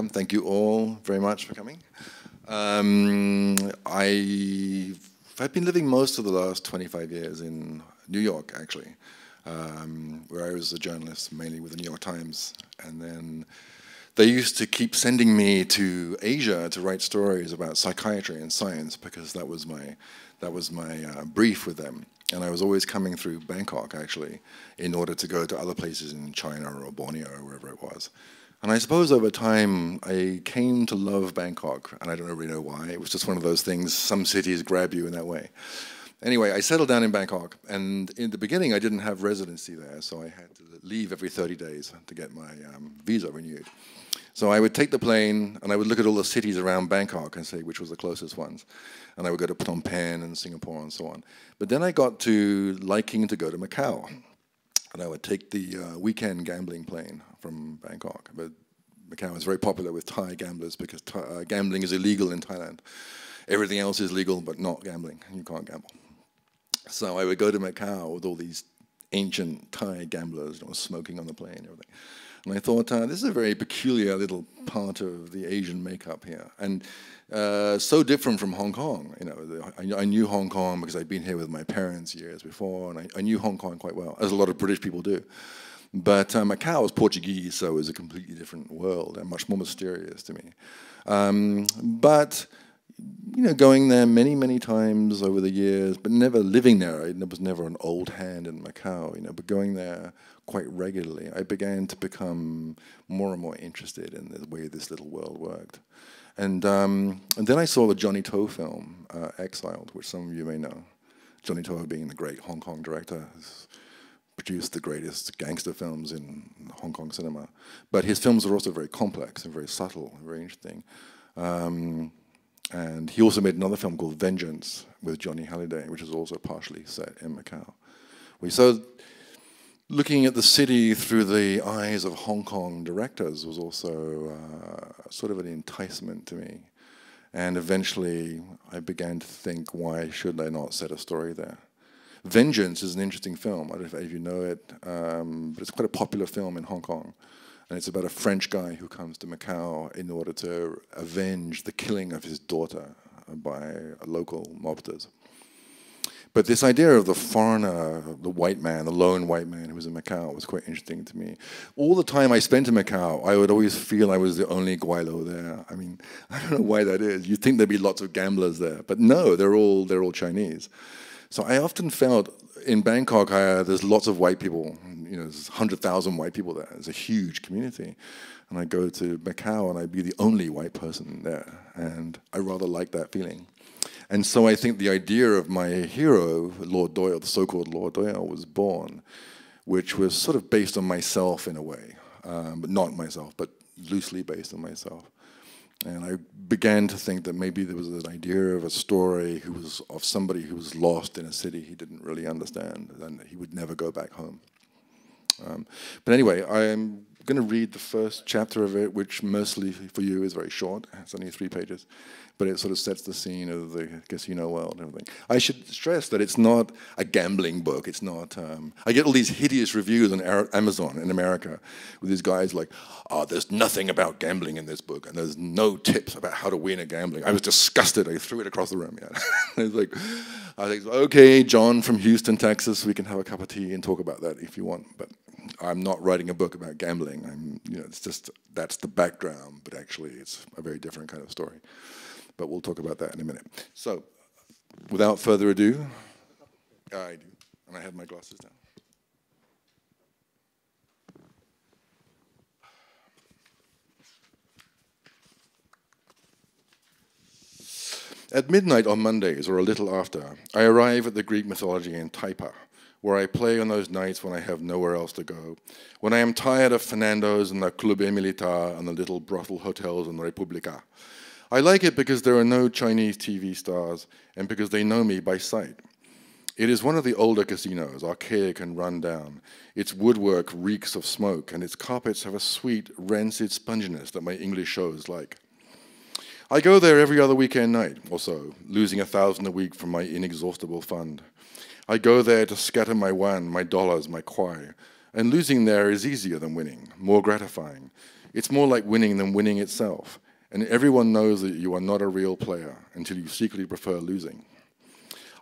welcome. Thank you all very much for coming. I've been living most of the last 25 years in New York, actually, where I was a journalist, mainly with the New York Times. And then they used to keep sending me to Asia to write stories about psychiatry and science, because that was my brief with them. And I was always coming through Bangkok, actually, in order to go to other places in China or Borneo or wherever it was. And I suppose over time, I came to love Bangkok, and I don't really know why. It was just one of those things, some cities grab you in that way. Anyway, I settled down in Bangkok, and in the beginning, I didn't have residency there, so I had to leave every 30 days to get my visa renewed. So I would take the plane, and I would look at all the cities around Bangkok and say which was the closest ones. And I would go to Phnom Penh and Singapore and so on. But then I got to liking to go to Macau. And I would take the weekend gambling plane from Bangkok. But Macau is very popular with Thai gamblers because gambling is illegal in Thailand. Everything else is legal, but not gambling. You can't gamble. So I would go to Macau with all these ancient Thai gamblers, you know, smoking on the plane and everything. And I thought, this is a very peculiar little part of the Asian makeup here. And so different from Hong Kong. You know, I knew Hong Kong because I'd been here with my parents years before, and I knew Hong Kong quite well, as a lot of British people do. But Macau is Portuguese, so it was a completely different world and much more mysterious to me. But you know, going there many, many times over the years, but never living there. I was never an old hand in Macau, you know, but going there quite regularly, I began to become more and more interested in the way this little world worked. And then I saw the Johnny To film, Exiled, which some of you may know. Johnny To being the great Hong Kong director, has produced the greatest gangster films in Hong Kong cinema. But his films are also very complex and very subtle and very interesting. And he also made another film called Vengeance with Johnny Halliday, which is also partially set in Macau. So looking at the city through the eyes of Hong Kong directors was also sort of an enticement to me. And eventually I began to think, why should I not set a story there? Vengeance is an interesting film. I don't know if you know it, but it's quite a popular film in Hong Kong. And it's about a French guy who comes to Macau in order to avenge the killing of his daughter by local mobsters. But this idea of the foreigner, the white man, the lone white man who was in Macau was quite interesting to me. All the time I spent in Macau, I would always feel I was the only Guaylo there. I mean, I don't know why that is. You'd think there'd be lots of gamblers there, but no, they're all Chinese. So I often felt in Bangkok, there's lots of white people. You know, there's 100,000 white people there. It's a huge community. And I go to Macau and I'd be the only white person there. And I rather like that feeling. And so I think the idea of my hero, Lord Doyle, the so-called Lord Doyle, was born, which was sort of based on myself in a way. But not myself, but loosely based on myself. And I began to think that maybe there was an idea of a story who was of somebody who was lost in a city he didn't really understand, and he would never go back home. But anyway, I'm going to read the first chapter of it, which mostly for you is very short. It's only 3 pages. But it sort of sets the scene of the casino world and everything. I should stress that it's not a gambling book. It's not. I get all these hideous reviews on Amazon in America with these guys like, oh, there's nothing about gambling in this book, and there's no tips about how to win at gambling. I was disgusted. I threw it across the room. Yeah. I was like, okay, John from Houston, Texas, we can have a cup of tea and talk about that if you want. But I'm not writing a book about gambling. You know, it's just that's the background, but actually it's a very different kind of story. But we'll talk about that in a minute. So, without further ado, I do, and I have my glasses down. At midnight on Mondays, or a little after, I arrive at the Greek mythology in Taipa, where I play on those nights when I have nowhere else to go, when I am tired of Fernando's and the Club Militar and the little brothel hotels in Republica. I like it because there are no Chinese TV stars and because they know me by sight. It is one of the older casinos, archaic and run down. Its woodwork reeks of smoke and its carpets have a sweet, rancid sponginess that my English shows like. I go there every other weekend night or so, losing $1,000 a week from my inexhaustible fund. I go there to scatter my yuan, my dollars, my kwai, And losing there is easier than winning, more gratifying. It's more like winning than winning itself. And everyone knows that you are not a real player until you secretly prefer losing.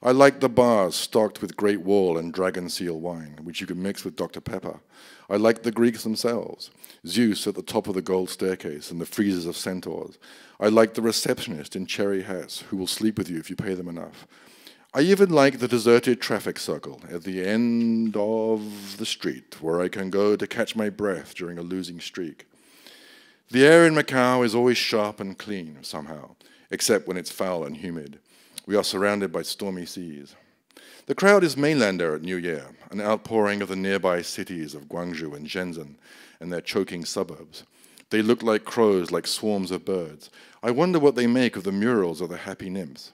I like the bars stocked with Great Wall and Dragon Seal wine, which you can mix with Dr. Pepper. I like the Greeks themselves, Zeus at the top of the gold staircase and the friezes of centaurs. I like the receptionist in cherry hats who will sleep with you if you pay them enough. I even like the deserted traffic circle at the end of the street where I can go to catch my breath during a losing streak. The air in Macau is always sharp and clean somehow, except when it's foul and humid. We are surrounded by stormy seas. The crowd is mainlander at New Year, an outpouring of the nearby cities of Guangzhou and Shenzhen and their choking suburbs. They look like crows, like swarms of birds. I wonder what they make of the murals of the happy nymphs.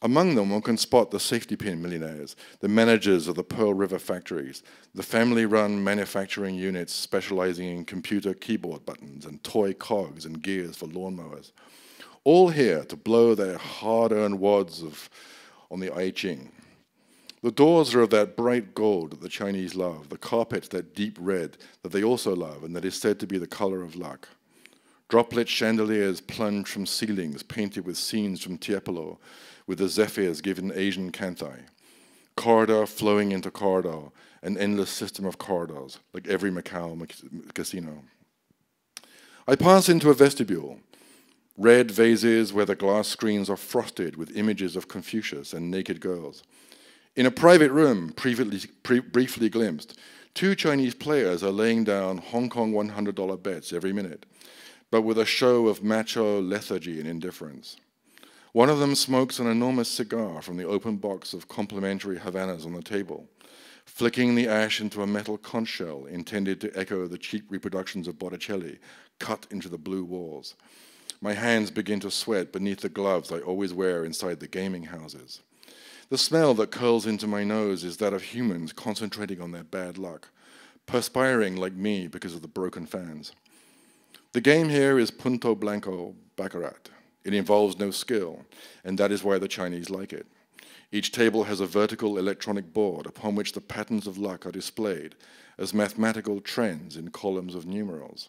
Among them, one can spot the safety pin millionaires, the managers of the Pearl River factories, the family-run manufacturing units specializing in computer keyboard buttons and toy cogs and gears for lawnmowers. All here to blow their hard-earned wads on the I Ching. The doors are of that bright gold that the Chinese love, the carpet that deep red that they also love and that is said to be the color of luck. Droplet chandeliers plunge from ceilings painted with scenes from Tiepolo, with the zephyrs given Asian kantai. Corridor flowing into corridor, an endless system of corridors, like every Macau casino. I pass into a vestibule. Red vases where the glass screens are frosted with images of Confucius and naked girls. In a private room, briefly glimpsed, two Chinese players are laying down Hong Kong $100 bets every minute, but with a show of macho lethargy and indifference. One of them smokes an enormous cigar from the open box of complimentary Havanas on the table, flicking the ash into a metal conch shell intended to echo the cheap reproductions of Botticelli cut into the blue walls. My hands begin to sweat beneath the gloves I always wear inside the gaming houses. The smell that curls into my nose is that of humans concentrating on their bad luck, perspiring like me because of the broken fans. The game here is Punto Blanco Baccarat. It involves no skill, and that is why the Chinese like it. Each table has a vertical electronic board upon which the patterns of luck are displayed as mathematical trends in columns of numerals.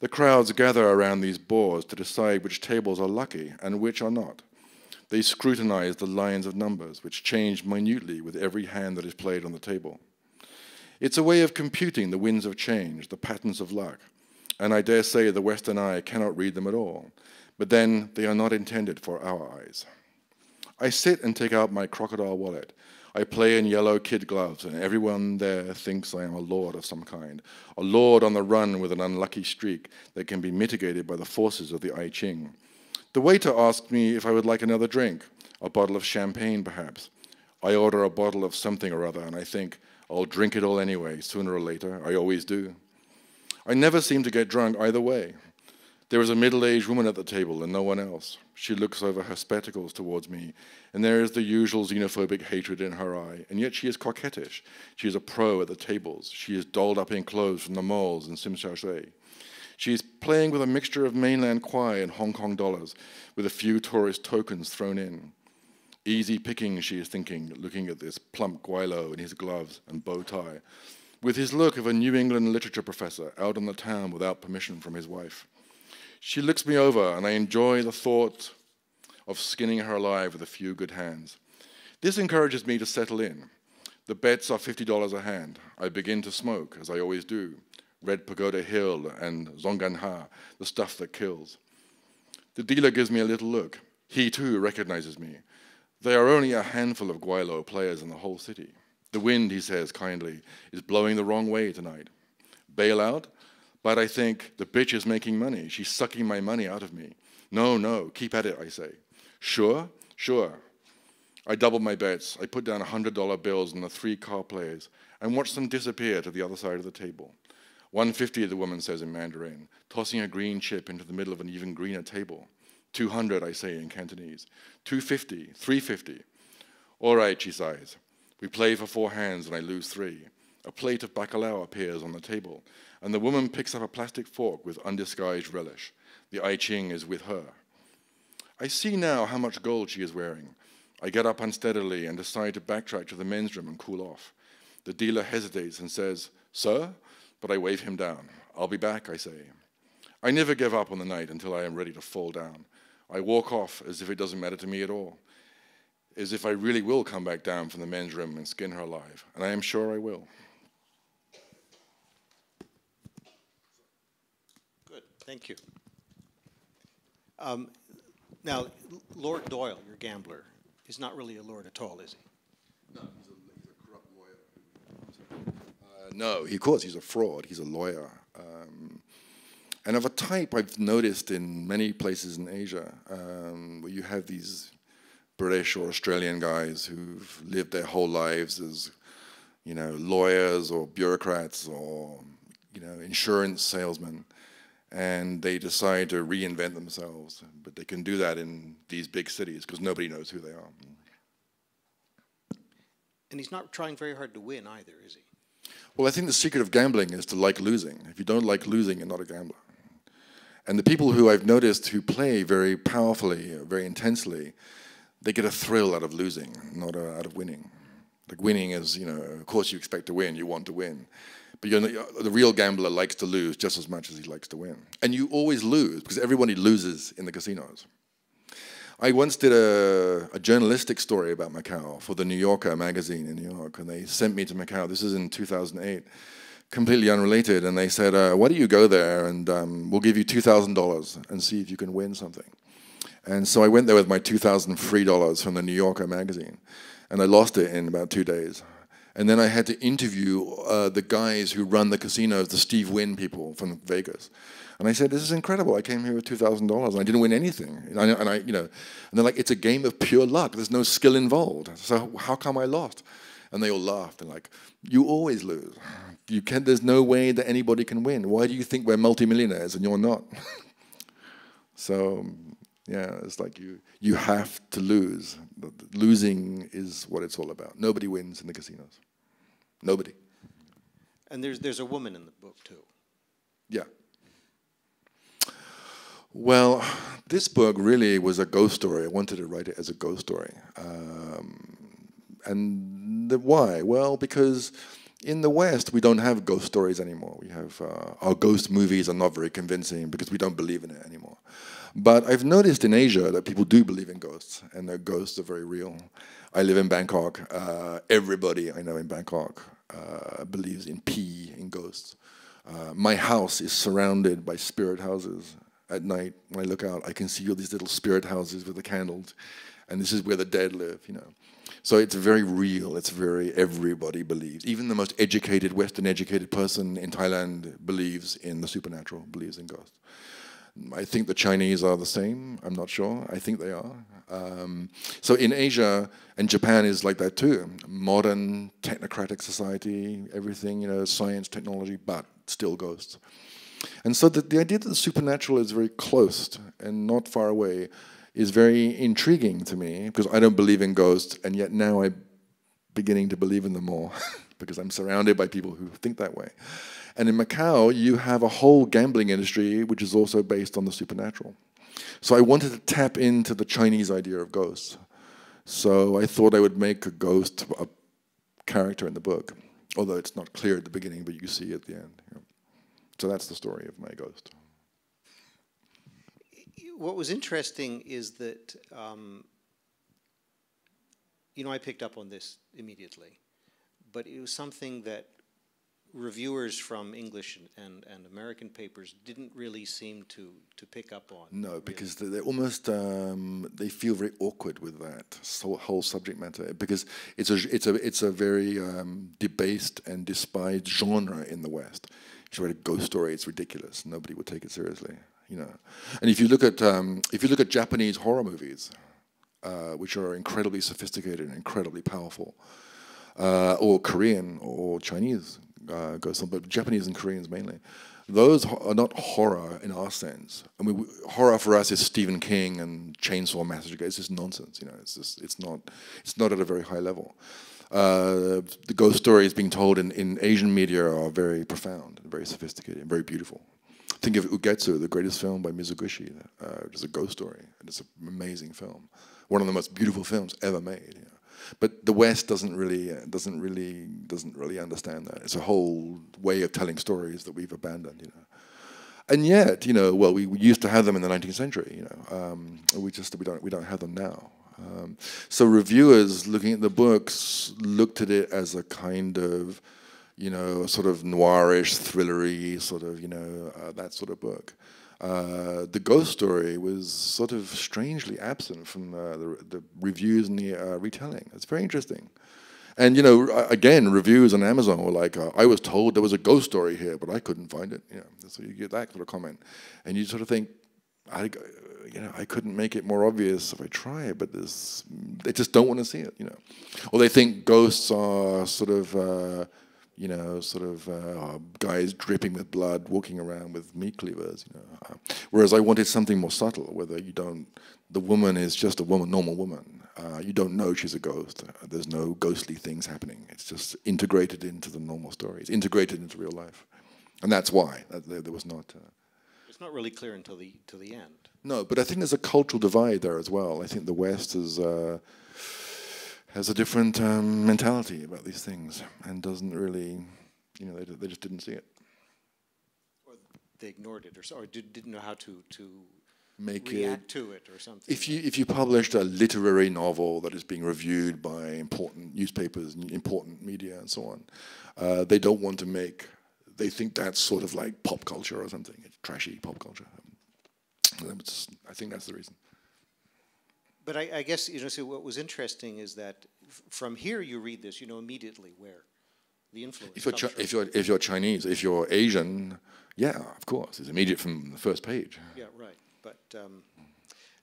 The crowds gather around these boards to decide which tables are lucky and which are not. They scrutinize the lines of numbers, which change minutely with every hand that is played on the table. It's a way of computing the winds of change, the patterns of luck, and I dare say the Western eye cannot read them at all. But then they are not intended for our eyes. I sit and take out my crocodile wallet. I play in yellow kid gloves, and everyone there thinks I am a lord of some kind, a lord on the run with an unlucky streak that can be mitigated by the forces of the I Ching. The waiter asks me if I would like another drink, a bottle of champagne perhaps. I order a bottle of something or other, and I think, I'll drink it all anyway, sooner or later. I always do. I never seem to get drunk either way. There is a middle-aged woman at the table and no one else. She looks over her spectacles towards me, and there is the usual xenophobic hatred in her eye, and yet she is coquettish. She is a pro at the tables. She is dolled up in clothes from the malls and Sim Sha Shui. She is playing with a mixture of mainland kwai and Hong Kong dollars, with a few tourist tokens thrown in. Easy picking, she is thinking, looking at this plump guilo in his gloves and bow tie, with his look of a New England literature professor out on the town without permission from his wife. She looks me over, and I enjoy the thought of skinning her alive with a few good hands. This encourages me to settle in. The bets are $50 a hand. I begin to smoke, as I always do, Red Pagoda Hill and Zonganha, the stuff that kills. The dealer gives me a little look. He, too, recognizes me. There are only a handful of Guaylo players in the whole city. The wind, he says kindly, is blowing the wrong way tonight. Bail out? But I think, the bitch is making money. She's sucking my money out of me. No, no, keep at it, I say. Sure? Sure. I double my bets. I put down $100 bills on the three card players and watch them disappear to the other side of the table. 150, the woman says in Mandarin, tossing a green chip into the middle of an even greener table. 200, I say in Cantonese. 250, 350. All right, she sighs. We play for four hands and I lose three. A plate of bacalao appears on the table, and the woman picks up a plastic fork with undisguised relish. The I Ching is with her. I see now how much gold she is wearing. I get up unsteadily and decide to backtrack to the men's room and cool off. The dealer hesitates and says, Sir? But I wave him down. I'll be back, I say. I never give up on the night until I am ready to fall down. I walk off as if it doesn't matter to me at all, as if I really will come back down from the men's room and skin her alive, and I am sure I will. Good, thank you. Now, Lord Doyle, your gambler, is not really a lord at all, is he? No, he's a corrupt lawyer. No, of course, he's a fraud, he's a lawyer. And of a type I've noticed in many places in Asia, where you have these British or Australian guys who've lived their whole lives as, you know, lawyers or bureaucrats or, you know, insurance salesmen, and they decide to reinvent themselves, but they can do that in these big cities because nobody knows who they are. And he's not trying very hard to win either, is he? Well, I think the secret of gambling is to like losing. If you don't like losing, you're not a gambler. And the people who I've noticed who play very powerfully, very intensely, they get a thrill out of losing, not out of winning. Like winning is, you know, of course you expect to win, you want to win. But the real gambler likes to lose just as much as he likes to win. And you always lose, because everybody loses in the casinos. I once did a journalistic story about Macau for the New Yorker magazine in New York, and they sent me to Macau. This is in 2008, completely unrelated. And they said, why don't you go there, and we'll give you $2,000 and see if you can win something. And so I went there with my $2,003 from the New Yorker magazine, and I lost it in about 2 days. And then I had to interview the guys who run the casinos, the Steve Wynn people from Vegas. And I said, this is incredible. I came here with $2,000 and I didn't win anything. And I you know, and they're like, it's a game of pure luck. There's no skill involved. So how come I lost? And they all laughed and like, you always lose. You can't, there's no way that anybody can win. Why do you think we're multimillionaires and you're not? So, yeah, it's like you have to lose. Losing is what it's all about. Nobody wins in the casinos. Nobody. And there's a woman in the book too. Yeah. Well, this book really was a ghost story. I wanted to write it as a ghost story. And why? Well, because in the West, we don't have ghost stories anymore. We have our ghost movies are not very convincing because we don't believe in it anymore. But I've noticed in Asia that people do believe in ghosts, and their ghosts are very real. I live in Bangkok. Everybody I know in Bangkok believes in pee, in ghosts. My house is surrounded by spirit houses. At night, when I look out, I can see all these little spirit houses with the candles, and this is where the dead live, you know. So it's very real. It's very, everybody believes. Even the most educated, Western-educated person in Thailand believes in the supernatural, believes in ghosts. I think the Chinese are the same. I'm not sure. I think they are. So in Asia, and Japan is like that too. Modern, technocratic society, everything, you know, science, technology, but still ghosts. And so the idea that the supernatural is very close and not far away is very intriguing to me, because I don't believe in ghosts, and yet now I'm beginning to believe in them more because I'm surrounded by people who think that way. And in Macau, you have a whole gambling industry which is also based on the supernatural. So I wanted to tap into the Chinese idea of ghosts. So I thought I would make a ghost a character in the book, although it's not clear at the beginning, but you see at the end. You know. So that's the story of my ghost. What was interesting is that, you know, I picked up on this immediately, but it was something that reviewers from English and American papers didn't really seem to pick up on. No, because they almost, they feel very awkward with that whole subject matter, because it's a very debased and despised genre in the West. If you write a ghost story, it's ridiculous. Nobody would take it seriously, you know. And if you look at Japanese horror movies, which are incredibly sophisticated and incredibly powerful, or Korean or Chinese ghosts, but Japanese and Koreans mainly, those are not horror in our sense. I mean, horror for us is Stephen King and Chainsaw Massacre. It's just nonsense, you know. It's just it's not at a very high level. The ghost stories being told in Asian media are very profound, and very sophisticated, and very beautiful. Think of Ugetsu, the greatest film by Mizoguchi, which is a ghost story, and it's an amazing film. One of the most beautiful films ever made. You know. But the West doesn't really understand that. It's a whole way of telling stories that we've abandoned, you know. And yet, you know, well, we used to have them in the 19th century, you know. We don't have them now. So reviewers looking at the books looked at it as a kind of, you know, sort of noirish, thrillery, sort of, you know, that sort of book. The ghost story was sort of strangely absent from the reviews and the retelling. It's very interesting. And, you know, again, reviews on Amazon were like, I was told there was a ghost story here, but I couldn't find it. You know, so you get that sort of comment. And you sort of think, you know, I couldn't make it more obvious if I try, but they just don't want to see it, you know. Or they think ghosts are sort of, you know, sort of guys dripping with blood walking around with meat cleavers, you know. Whereas I wanted something more subtle, whether you don't, the woman is just a woman, normal woman. You don't know she's a ghost. There's no ghostly things happening. It's just integrated into the normal story. It's integrated into real life. And that's why there was not... It's not really clear until the end. No, but I think there's a cultural divide there as well. I think the West has a different mentality about these things and doesn't really, you know, they just didn't see it. Or they ignored it, or didn't know how to react to it or something. If you published a literary novel that is being reviewed by important newspapers, important media and so on, they don't want to make... They think that's sort of like pop culture or something. It's trashy pop culture. I think that's the reason. But I guess, you know, so what was interesting is that from here you read this, you know immediately where the influence if you're Chinese, if you're Asian, yeah, of course, it's immediate from the first page. Yeah, right. But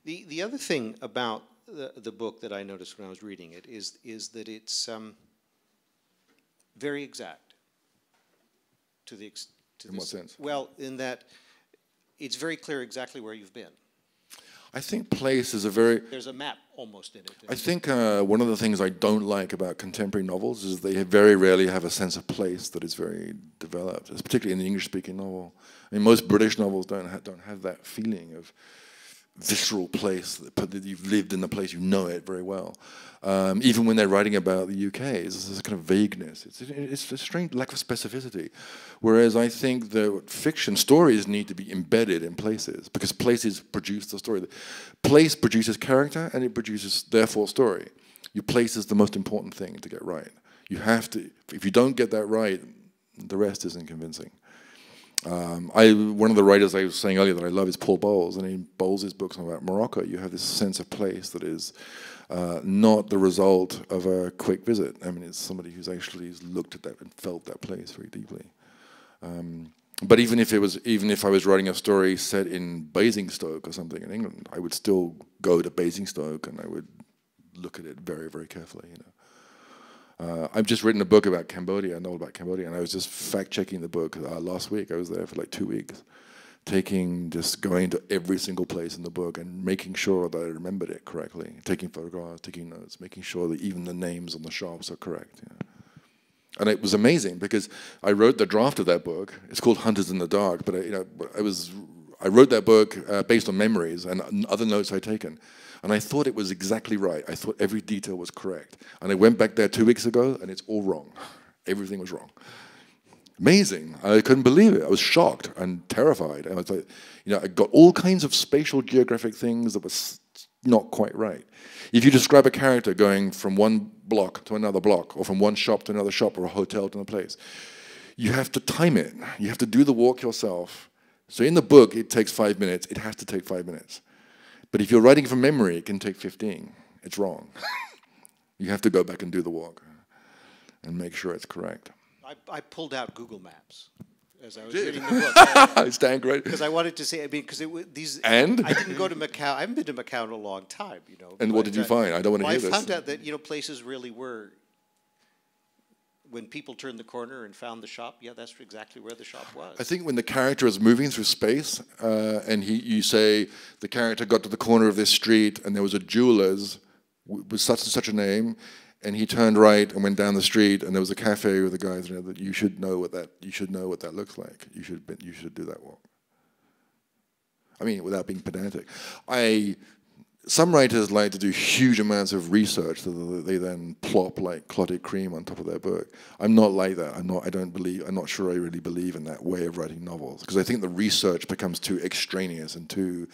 the other thing about the book that I noticed when I was reading it is that it's very exact. In what sense? Well, in that it's very clear exactly where you've been. I think place is a very... There's a map almost in it. I think one of the things I don't like about contemporary novels is they very rarely have a sense of place that is very developed, it's particularly in the English-speaking novel. I mean, most British novels don't have that feeling of visceral place, that you've lived in the place, you know it very well. Even when they're writing about the UK, there's this kind of vagueness. It's a strange lack of specificity. Whereas I think that fiction stories need to be embedded in places, because places produce the story. Place produces character, and it produces, therefore, story. Your place is the most important thing to get right. You have to, if you don't get that right, the rest isn't convincing. One of the writers I was saying earlier that I love is Paul Bowles, and in Bowles' books about Morocco, you have this sense of place that is not the result of a quick visit. I mean, it's somebody who's actually looked at that and felt that place very deeply. But even if I was writing a story set in Basingstoke or something in England, I would still go to Basingstoke and I would look at it very, very carefully, you know. I've just written a book about Cambodia, a novel about Cambodia, and I was just fact-checking the book last week. I was there for like 2 weeks, just going to every single place in the book and making sure that I remembered it correctly, taking photographs, taking notes, making sure that even the names on the shops are correct. You know. And it was amazing because I wrote the draft of that book. It's called Hunters in the Dark, but I wrote that book based on memories and other notes I'd taken. And I thought it was exactly right. I thought every detail was correct. And I went back there 2 weeks ago, and it's all wrong. Everything was wrong. Amazing. I couldn't believe it. I was shocked and terrified. And I was like, you know, I got all kinds of spatial geographic things that was not quite right. If you describe a character going from one block to another block, or from one shop to another shop, or a hotel to another place, you have to time it. You have to do the walk yourself. So in the book, it takes 5 minutes. It has to take 5 minutes. But if you're writing from memory, it can take 15. It's wrong. You have to go back and do the walk and make sure it's correct. I pulled out Google Maps as I was reading the book. I stand great. Because I wanted to say, I mean, because these... And? I didn't go to Macau. I haven't been to Macau in a long time, you know. And what did you find? I don't want to hear this. I found out that, you know, places really were... When people turned the corner and found the shop, yeah, that's exactly where the shop was. I think when the character is moving through space, and you say the character got to the corner of this street, and there was a jeweler's with such and such a name, and he turned right and went down the street, and there was a cafe with the guys. You know, that you should know what that looks like. You should do that walk. I mean, without being pedantic, Some writers like to do huge amounts of research that they then plop like clotted cream on top of their book. I'm not like that. I'm not sure I really believe in that way of writing novels, because I think the research becomes too extraneous and too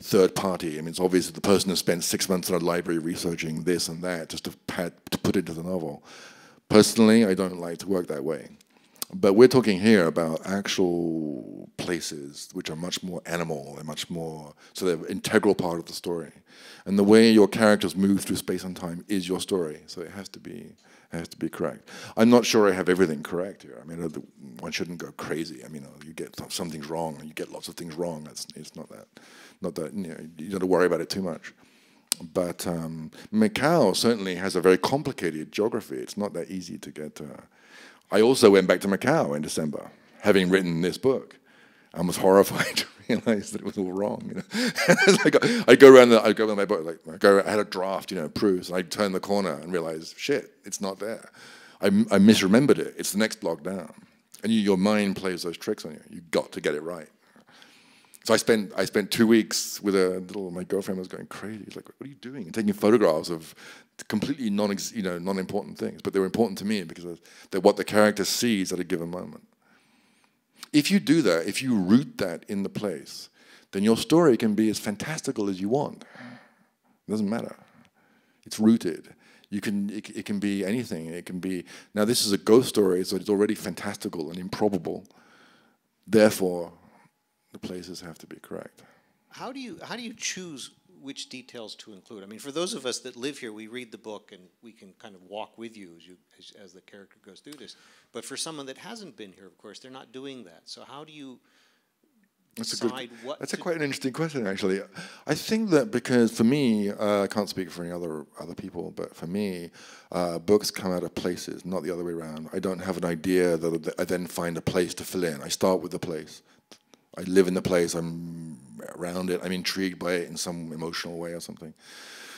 third party. I mean, it's obvious that the person has spent 6 months in a library researching this and that just to put into the novel. Personally, I don't like to work that way. But we're talking here about actual places which are much more animal, they're much more, so they're an integral part of the story. And the way your characters move through space and time is your story, so it has to be correct. I'm not sure I have everything correct here. I mean, one shouldn't go crazy. I mean, you get some things wrong, and you get lots of things wrong. It's not that you don't have to worry about it too much. But Macau certainly has a very complicated geography. It's not that easy to get. I also went back to Macau in December, having written this book, and was horrified to realize that it was all wrong. You know? I had a draft, proofs, and I turned the corner and realized, shit, it's not there. I misremembered it. It's the next block down, and your mind plays those tricks on you. You got to get it right. So I spent 2 weeks with my girlfriend was going crazy. She's like, what are you doing? And taking photographs of completely non-important things, but they were important to me because they're what the character sees at a given moment. If you do that, if you root that in the place, then your story can be as fantastical as you want. It doesn't matter. It's rooted. It can be anything. It can be, now this is a ghost story, so it's already fantastical and improbable. Therefore, the places have to be correct. How do you choose which details to include? I mean, for those of us that live here, we read the book and we can kind of walk with you as the character goes through this. But for someone that hasn't been here, of course, they're not doing that. So how do you decide what? That's quite an interesting question, actually. I think that because for me, I can't speak for any other people, but for me, books come out of places, not the other way around. I don't have an idea that I then find a place to fill in. I start with the place. I live in the place, I'm around it, I'm intrigued by it in some emotional way or something.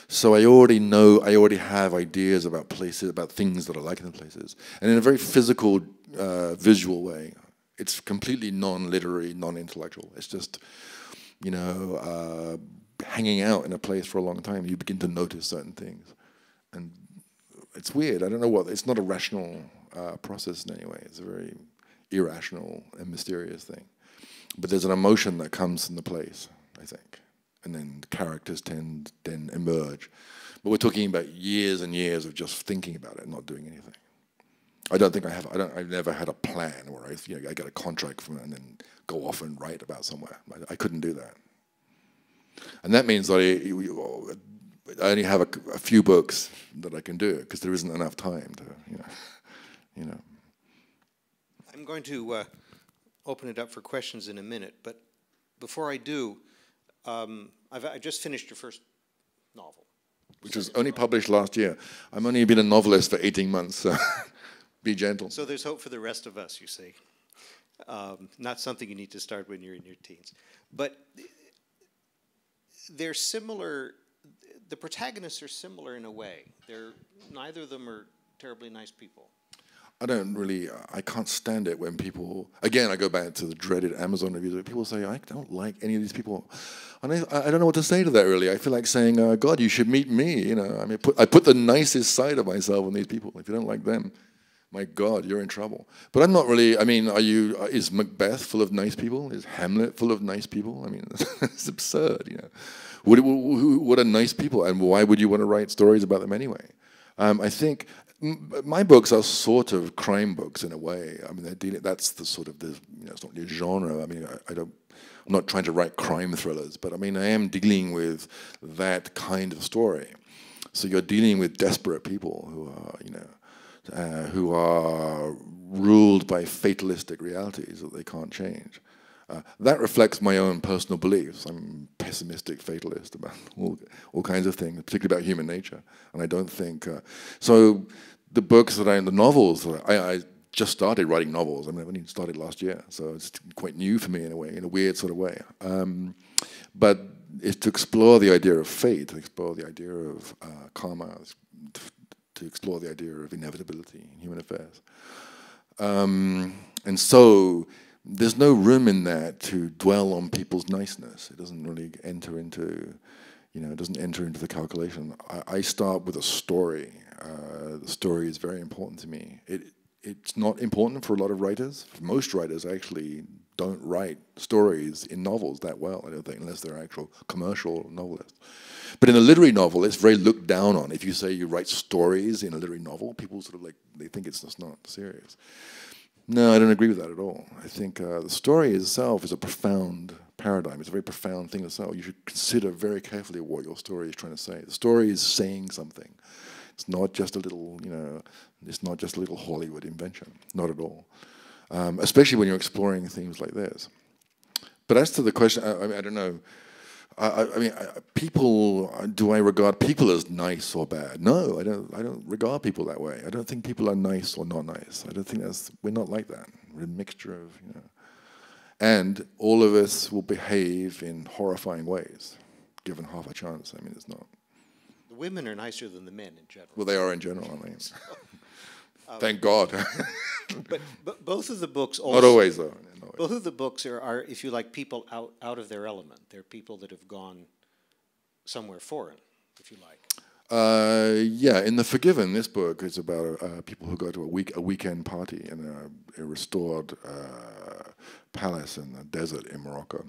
So I already have ideas about places, about things that I like in the places. And in a very physical, visual way, it's completely non-literary, non-intellectual. It's just, hanging out in a place for a long time, you begin to notice certain things. And it's weird, I don't know what, it's not a rational process in any way. It's a very irrational and mysterious thing. But there's an emotion that comes from the place, I think. And then the characters then emerge. But we're talking about years and years of just thinking about it and not doing anything. I've never had a plan where I get a contract from it and then go off and write about somewhere. I couldn't do that. And that means that I only have a few books that I can do because there isn't enough time to, I'm going to open it up for questions in a minute, but before I do, I just finished your first novel, which was only published last year. I've only been a novelist for 18 months, so be gentle. So there's hope for the rest of us, you see. Not something you need to start when you're in your teens. But they're similar, the protagonists are similar in a way. Neither of them are terribly nice people. I can't stand it when people, again, I go back to the dreaded Amazon reviews, where people say, I don't like any of these people. And I don't know what to say to that, really. I feel like saying, God, you should meet me. I mean, I put the nicest side of myself on these people. If you don't like them, my God, you're in trouble. But I'm not really, I mean, is Macbeth full of nice people? Is Hamlet full of nice people? I mean, it's absurd, What are nice people? And why would you want to write stories about them anyway? I think my books are sort of crime books in a way. I mean, that's the sort of it's not your genre. I mean, I'm not trying to write crime thrillers, but I mean, I am dealing with that kind of story. So you're dealing with desperate people who are ruled by fatalistic realities that they can't change. That reflects my own personal beliefs. I'm a pessimistic fatalist about all kinds of things, particularly about human nature. And I don't think... so the books that the novels, that I just started writing novels. I mean, I only started last year, so it's quite new for me in a way, in a weird sort of way. But it's to explore the idea of fate, to explore the idea of karma, to explore the idea of inevitability in human affairs. And so... there's no room in that to dwell on people's niceness. It doesn't really enter into, you know, it doesn't enter into the calculation. I start with a story. The story is very important to me. It's not important for a lot of writers. Most writers actually don't write stories in novels that well, I don't think, unless they're actual commercial novelists. But in a literary novel, it's very looked down on. If you say you write stories in a literary novel, people sort of like, they think it's just not serious. No, I don't agree with that at all. I think the story itself is a profound paradigm. It's a very profound thing itself. You should consider very carefully what your story is trying to say. The story is saying something. It's not just a little, you know, it's not just a little Hollywood invention. Not at all. Especially when you're exploring things like this. But as to the question, I mean, I don't know. People, do I regard people as nice or bad? No, I don't regard people that way. I don't think people are nice or not nice. I don't think that's, we're not like that. We're a mixture of, you know. And all of us will behave in horrifying ways, given half a chance. I mean, it's not. The women are nicer than the men in general. Well, they are in general, aren't they? So, thank God. but both of the books also. Not always, though. Both of the books are, if you like, people out of their element. They're people that have gone somewhere foreign, if you like. Yeah, in The Forgiven, this book is about people who go to a weekend party in a restored palace in the desert in Morocco.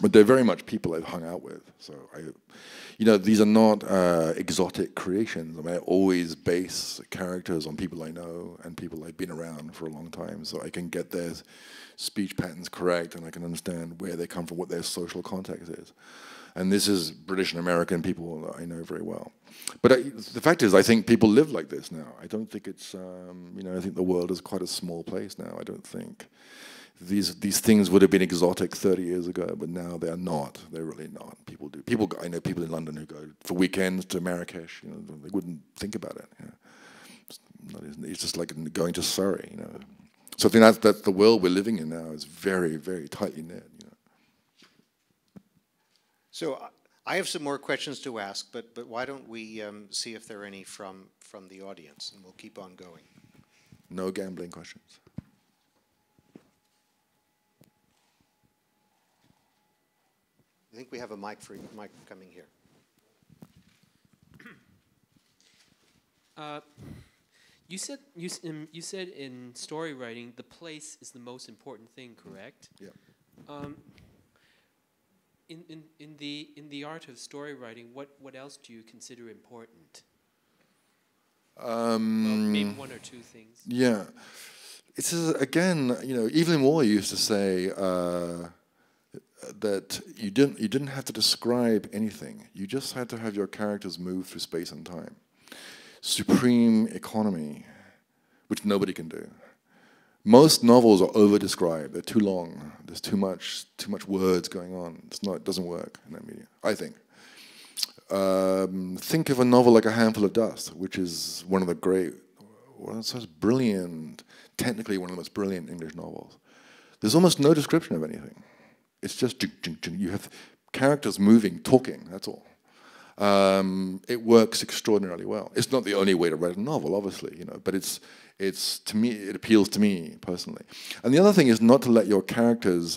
But they're very much people I've hung out with. So, you know, these are not exotic creations. I mean, I always base characters on people I know and people I've been around for a long time, so I can get their speech patterns correct and I can understand where they come from, what their social context is. And this is British and American people that I know very well. But the fact is, I think people live like this now. I don't think it's, you know, I think the world is quite a small place now. I don't think these things would have been exotic 30 years ago, but now they are not. They're really not. People do. People go, I know people in London who go for weekends to Marrakesh. You know, they wouldn't think about it. You know. It's just like going to Surrey. You know, so I think that's the world we're living in now. Is very, very tightly knit. You know. So I have some more questions to ask, but why don't we see if there are any from the audience, and we'll keep on going. No gambling questions. I think we have a mic for you, mic coming here. You said in story writing the place is the most important thing, correct? Yeah. In the art of story writing, what else do you consider important? Well, maybe one or two things. Yeah, it's again, you know, Evelyn Waugh used to say. That you didn't have to describe anything. You just had to have your characters move through space and time. Supreme economy, which nobody can do. Most novels are over-described. They're too long. There's too much words going on. It doesn't work in that media, I think. Think of a novel like A Handful of Dust, which is one of the great, one of the most brilliant, technically one of the most brilliant English novels. There's almost no description of anything. It's just you have characters moving, talking, that's all. It works extraordinarily well. It's not the only way to write a novel, obviously, you know, but it's to me, it appeals to me personally. And the other thing is not to let your characters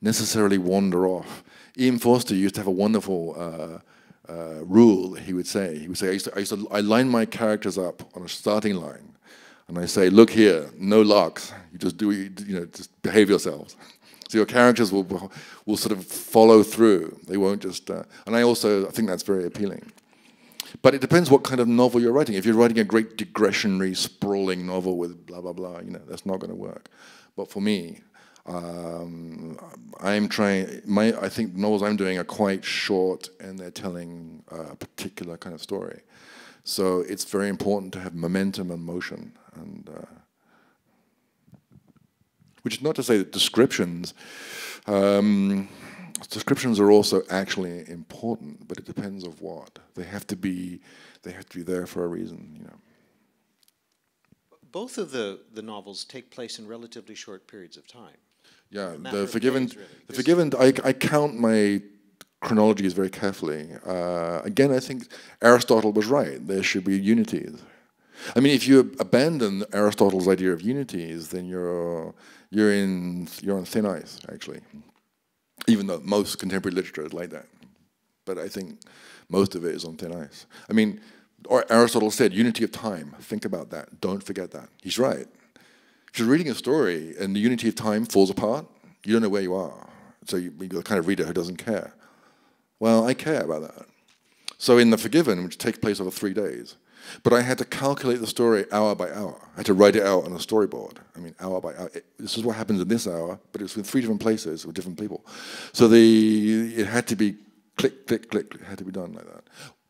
necessarily wander off. Ian Forster used to have a wonderful rule, he would say. He would say, I line my characters up on a starting line, and I say, look here, no larks. You just do, you know, just behave yourselves. So your characters will sort of follow through. They won't just... and I think that's very appealing. But it depends what kind of novel you're writing. If you're writing a great digressionary, sprawling novel with blah, blah, blah, you know, that's not going to work. But for me, I think the novels I'm doing are quite short and they're telling a particular kind of story. So it's very important to have momentum and motion and... Which is not to say that descriptions are also actually important, but it depends on what. They have to be there for a reason, you know. Both of the novels take place in relatively short periods of time. Yeah, The Forgiven, I count my chronologies very carefully. Again, I think Aristotle was right. There should be unities. I mean, if you abandon Aristotle's idea of unities, then you're on thin ice, actually. Even though most contemporary literature is like that. But I think most of it is on thin ice. I mean, Aristotle said, unity of time. Think about that. Don't forget that. He's right. If you're reading a story and the unity of time falls apart, you don't know where you are. So you're the kind of reader who doesn't care. Well, I care about that. So in The Forgiven, which takes place over 3 days, but I had to calculate the story hour by hour. I had to write it out on a storyboard. I mean, hour by hour. This is what happens in this hour, but it's in 3 different places with different people. So it had to be click, click, click. It had to be done like that.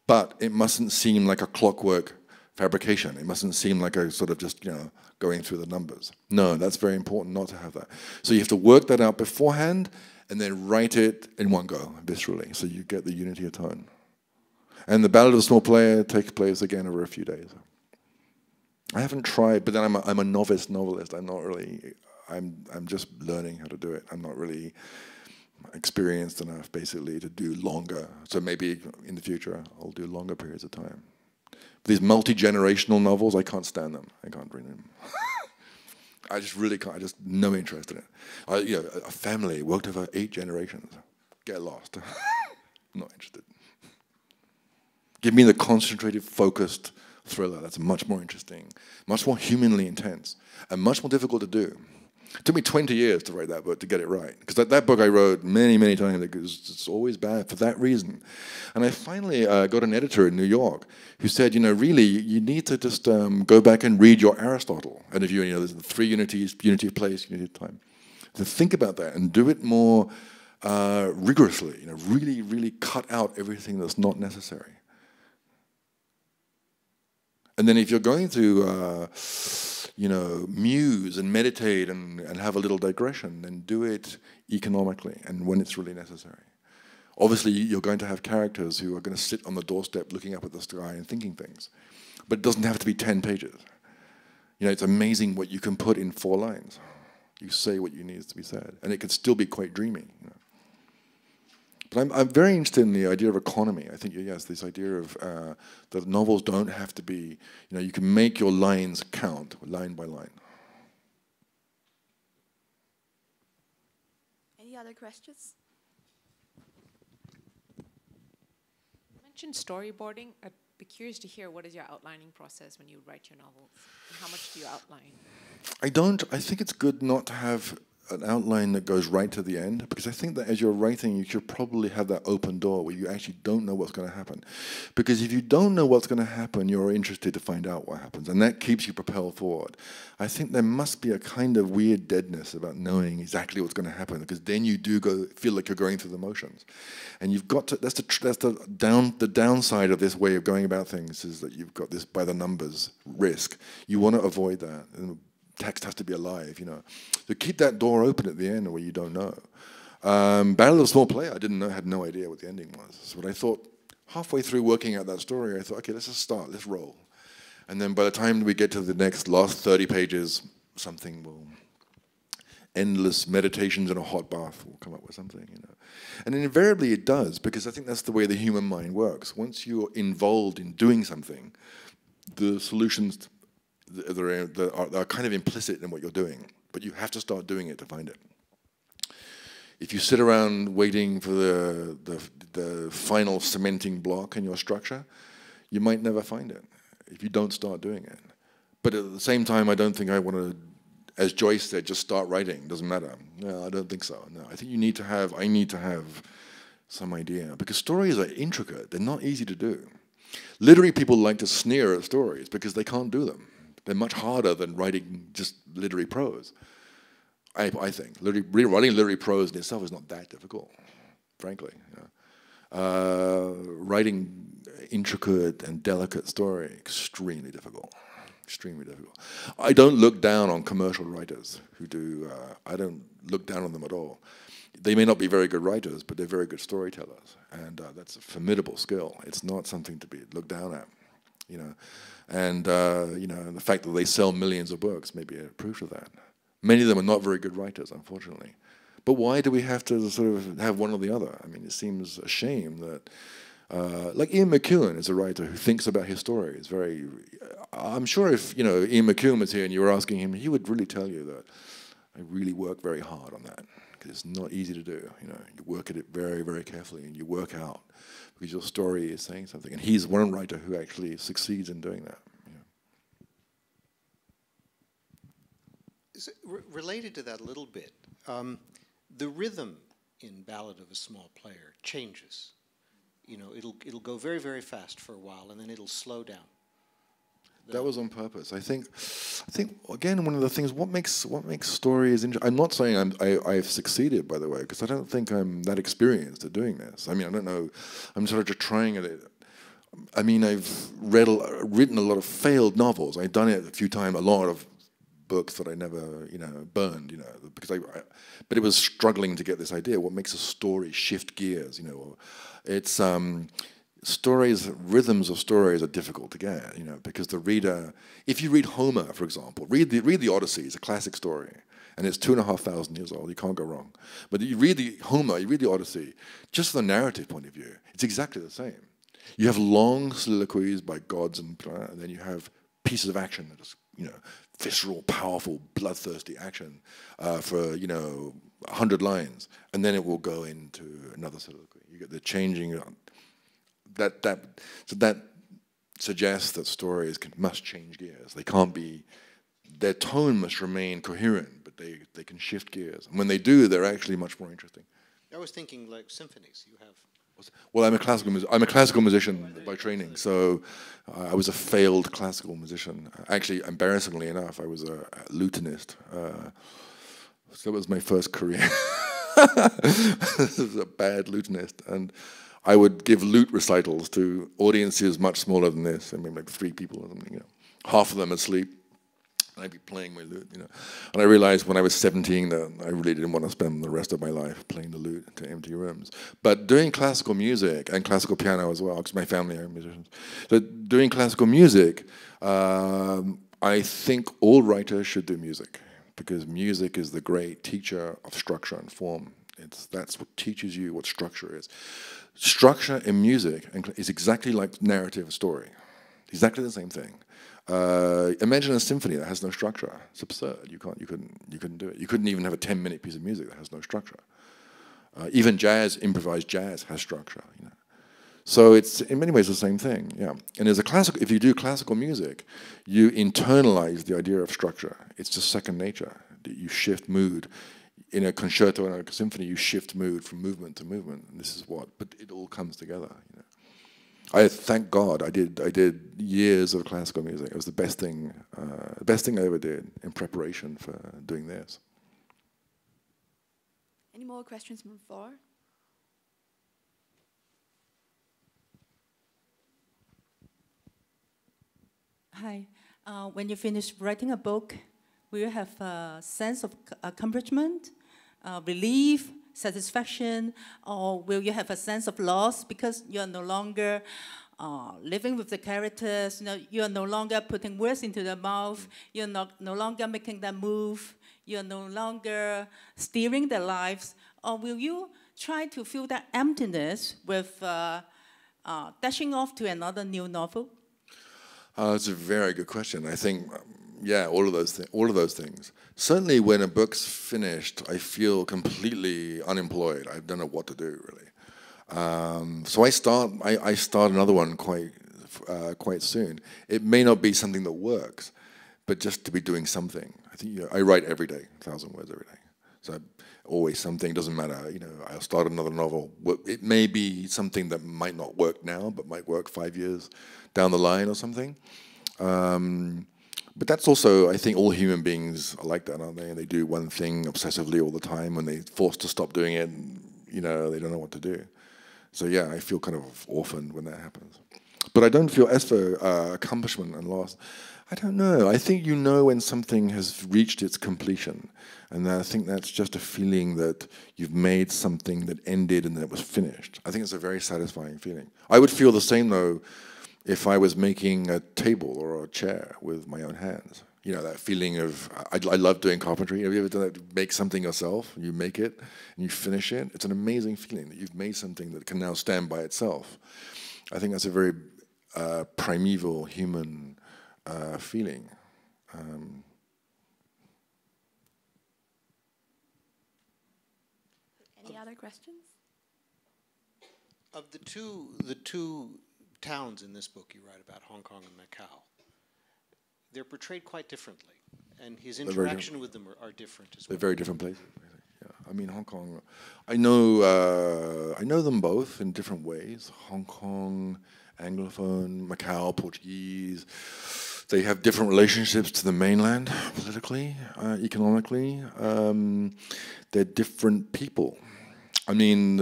But it mustn't seem like a clockwork fabrication. It mustn't seem like a sort of just, you know, going through the numbers. No, that's very important not to have that. So you have to work that out beforehand and then write it in one go, viscerally, so you get the unity of tone. And The Ballad of the Small Player takes place again over a few days. I haven't tried, but then I'm a novice novelist. I'm not really, I'm just learning how to do it. I'm not really experienced enough, basically, to do longer. So maybe in the future, I'll do longer periods of time. But these multi-generational novels, I can't stand them. I can't read them. I just really can't. I just no interest in it. A family worked over 8 generations. Get lost. Not interested. Give me the concentrated, focused thriller. That's much more interesting, much more humanly intense, and much more difficult to do. It took me 20 years to write that book, to get it right. Because that book I wrote many, many times. It's always bad for that reason. And I finally got an editor in New York who said, you know, really, you need to just go back and read your Aristotle. And if you, there's the 3 unities, unity of place, unity of time. So think about that and do it more rigorously. You know, really, really cut out everything that's not necessary. And then if you're going to, muse and meditate and have a little digression, then do it economically and when it's really necessary. Obviously, you're going to have characters who are going to sit on the doorstep looking up at the sky and thinking things. But it doesn't have to be 10 pages. You know, it's amazing what you can put in 4 lines. You say what you need to be said. And it could still be quite dreamy. You know. But I'm very interested in the idea of economy. I think, yes, this idea of that novels don't have to be, you can make your lines count, line by line. Any other questions? You mentioned storyboarding. I'd be curious to hear, what is your outlining process when you write your novels? And how much do you outline? I think it's good not to have an outline that goes right to the end, because I think that as you're writing, you should probably have that open door where you actually don't know what's going to happen. Because if you don't know what's going to happen, you're interested to find out what happens, and that keeps you propelled forward. I think there must be a kind of weird deadness about knowing exactly what's going to happen, because then you do feel like you're going through the motions. And you've got to, that's the downside of this way of going about things, is that you've got this by the numbers risk. You want to avoid that. And text has to be alive, So keep that door open at the end where you don't know. Battle of Small Player, I didn't know, had no idea what the ending was. So what I thought, halfway through working out that story, I thought, okay, let's just start, let's roll. And then by the time we get to the last 30 pages, something will, endless meditations in a hot bath will come up with something, And invariably it does, because I think that's the way the human mind works. Once you're involved in doing something, the solutions are kind of implicit in what you're doing, but you have to start doing it to find it. If you sit around waiting for the final cementing block in your structure, you might never find it if you don't start doing it. But at the same time, I don't think I want to, as Joyce said, just start writing, doesn't matter. No, I don't think so. No, I think you need to have, I need to have some idea, because stories are intricate. They're not easy to do. Literary people like to sneer at stories because they can't do them. They're much harder than writing just literary prose. I think writing literary prose in itself is not that difficult, frankly. Writing intricate and delicate story, extremely difficult. Extremely difficult. I don't look down on commercial writers who do. I don't look down on them at all. They may not be very good writers, but they're very good storytellers, and that's a formidable skill. It's not something to be looked down at. And the fact that they sell millions of books may be a proof of that. Many of them are not very good writers, unfortunately. But why do we have to sort of have one or the other? I mean, it seems a shame that, like Ian McEwan is a writer who thinks about his stories very. I'm sure if Ian McEwan was here and you were asking him, he would really tell you that I really work very hard on that, back. It's not easy to do. You know, you work at it very, very carefully, and you work out because your story is saying something. And he's one writer who actually succeeds in doing that. You know. So, related to that a little bit, the rhythm in Ballad of a Small Player changes. You know, it'll go very, very fast for a while, and then it'll slow down. That was on purpose. I think again, one of the things, what makes stories interesting. I'm not saying I've succeeded, by the way, because I don't think I'm that experienced at doing this. I mean, I don't know. I'm sort of just trying at it. I mean, I've written a lot of failed novels. I've done it a few times. A lot of books that I never, you know, burned. You know, because but it was struggling to get this idea. What makes a story shift gears? You know, it's. Stories, rhythms of stories are difficult to get, you know, because the reader, if you read Homer, for example, read the Odyssey, it's a classic story, and it's 2,500 years old, you can't go wrong. But you read the Homer, you read the Odyssey, just from the narrative point of view, it's exactly the same. You have long soliloquies by gods and then you have pieces of action that is, you know, visceral, powerful, bloodthirsty action for, you know, 100 lines, and then it will go into another soliloquy. You get the changing. So that suggests that stories must change gears. They can't be, their tone must remain coherent, but they can shift gears. And when they do, they're actually much more interesting. I was thinking like symphonies. You have. Well, I'm a classical musician by training, so I was a failed classical musician. Actually, embarrassingly enough, I was a lutenist. So that was my first career. This is a bad lutenist, and. I would give lute recitals to audiences much smaller than this. I mean, like 3 people or something. You know, half of them asleep, and I'd be playing my lute. You know, and I realized when I was 17 that I really didn't want to spend the rest of my life playing the lute to empty rooms. But doing classical music and classical piano as well, because my family are musicians. So doing classical music, I think all writers should do music, because music is the great teacher of structure and form. That's what teaches you what structure is. Structure in music is exactly like narrative and story. Exactly the same thing. Imagine a symphony that has no structure. It's absurd. You couldn't do it. You couldn't even have a 10-minute piece of music that has no structure. Even jazz, improvised jazz, has structure. You know? So it's in many ways the same thing. Yeah. And as a classical, if you do classical music, you internalize the idea of structure. It's just second nature. You shift mood. In a concerto and a symphony, you shift mood from movement to movement, and this is what. But it all comes together. You know, I thank God I did years of classical music. It was the best thing I ever did in preparation for doing this. Any more questions from far? Hi. When you finish writing a book, will you have a sense of accomplishment, relief, satisfaction, or will you have a sense of loss because you are no longer living with the characters, you know, you are no longer putting words into their mouth, you are no longer making them move, you are no longer steering their lives, or will you try to fill that emptiness with dashing off to another new novel? That's a very good question. I think... yeah, all of those things. Certainly, when a book's finished, I feel completely unemployed. I don't know what to do really. So I start another one quite soon. It may not be something that works, but just to be doing something. I think, you know, I write every day, 1,000 words every day. So always something, doesn't matter. You know, I'll start another novel. It may be something that might not work now, but might work 5 years down the line or something. But that's also, I think all human beings are like that, aren't they? And they do one thing obsessively all the time. When they're forced to stop doing it, and, you know, they don't know what to do. So yeah, I feel kind of orphaned when that happens. But I don't feel, as for accomplishment and loss, I don't know. I think you know when something has reached its completion. And I think that's just a feeling that you've made something that ended and that was finished. I think it's a very satisfying feeling. I would feel the same, though, if I was making a table or a chair with my own hands. You know, that feeling of, I love doing carpentry. Have you ever done that? Make something yourself, you make it, and you finish it. It's an amazing feeling that you've made something that can now stand by itself. I think that's a very primeval human feeling. Any other questions? Of the two towns in this book you write about, Hong Kong and Macau, they're portrayed quite differently, and his interaction with them are different as well. They're very different places. Yeah. I mean, Hong Kong. I know them both in different ways. Hong Kong, Anglophone, Macau, Portuguese. They have different relationships to the mainland, politically, economically. They're different people. I mean,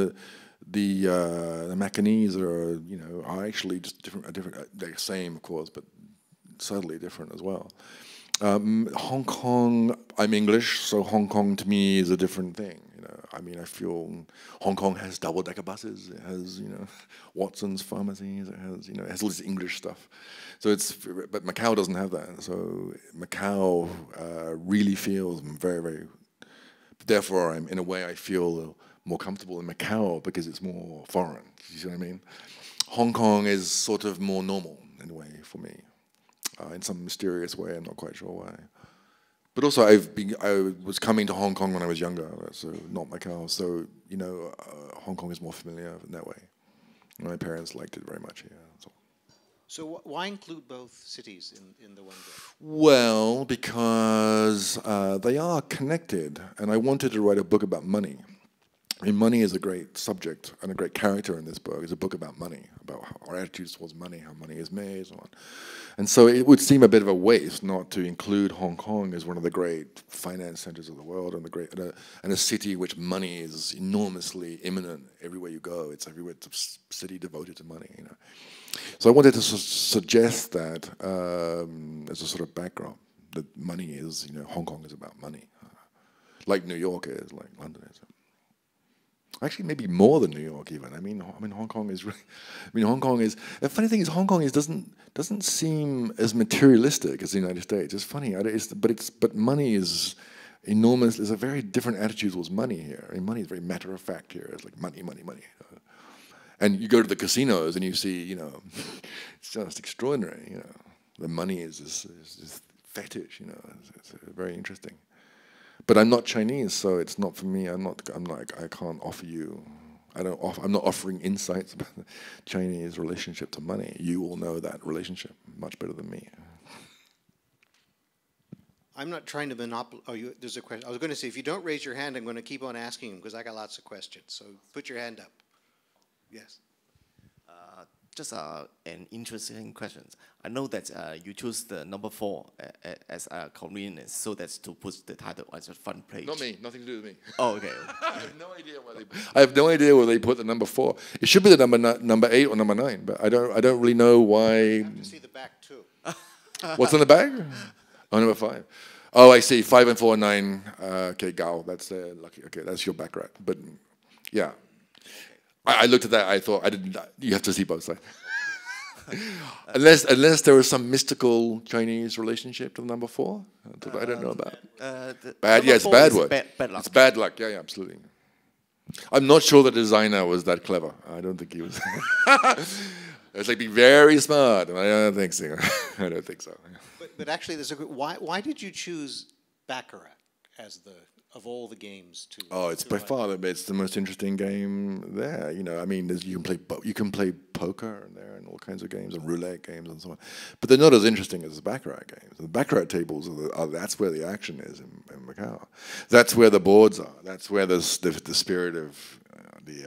the Macanese are, you know, are actually just different. They're the same, of course, but subtly different as well. Hong Kong, I'm English, so Hong Kong to me is a different thing. You know, I mean, I feel Hong Kong has double-decker buses. It has, you know, Watson's pharmacies. It has, you know, it has all this English stuff. So it's, but Macau doesn't have that. So Macau really feels very, very. Therefore, I'm in a way I feel more comfortable in Macau because it's more foreign. You see what I mean? Hong Kong is sort of more normal in a way for me. In some mysterious way, I'm not quite sure why. But also, I was coming to Hong Kong when I was younger, so not Macau. So, you know, Hong Kong is more familiar in that way. My parents liked it very much here. Yeah, so why include both cities in the one book? Well, because they are connected, and I wanted to write a book about money. I mean, money is a great subject and a great character in this book. It's a book about money, about our attitudes towards money, how money is made, and so on. And so it would seem a bit of a waste not to include Hong Kong as one of the great finance centers of the world and, a city which money is enormously imminent everywhere you go. It's everywhere. It's a city devoted to money, you know. So I wanted to suggest that as a sort of background, that money is, you know, Hong Kong is about money, like New York is, like London is. Actually, maybe more than New York, even. I mean, Hong Kong is. Really, I mean, Hong Kong is. The funny thing is, Hong Kong is doesn't seem as materialistic as the United States. It's funny, but money is enormous. There's a very different attitude towards money here. I mean, money is very matter of fact here. It's like money, money, money. And you go to the casinos and you see, you know, it's just extraordinary. You know, the money is this fetish. You know, it's very interesting. But I'm not Chinese, so it's not for me. I can't offer you. I'm not offering insights about the Chinese relationship to money. You all know that relationship much better than me. I'm not trying to monopolize. Oh, there's a question. I was going to say, if you don't raise your hand, I'm going to keep on asking them because I got lots of questions. So put your hand up. Yes. Just an interesting question. I know that you choose the number 4 as a convenience, so that's to put the title as a front page. Not me. Nothing to do with me. Oh, okay. I have no idea where they put the number 4. It should be the number 8 or number 9, but I don't really know why. You have to see the back too. What's on the back? Oh, number 5. Oh, I see. 5 and 4 and 9. Okay, Gao. That's lucky. Okay, that's your back right. But yeah. I looked at that. I thought I didn't. You have to see both sides, unless there was some mystical Chinese relationship to the number 4 that I don't know about. Bad, yeah, it's a bad word. Bad luck. It's bad luck. Yeah, yeah, absolutely. I'm not sure the designer was that clever. I don't think he was. It's like being very smart. And I don't think so. I don't think so. But actually, there's a why did you choose Baccarat as the of all the games to it's the most interesting game there. You know, I mean, you can play poker in there and all kinds of games and roulette games and so on, but they're not as interesting as the baccarat games. The baccarat tables are that's where the action is in Macau. That's where the boards are. That's where the spirit of the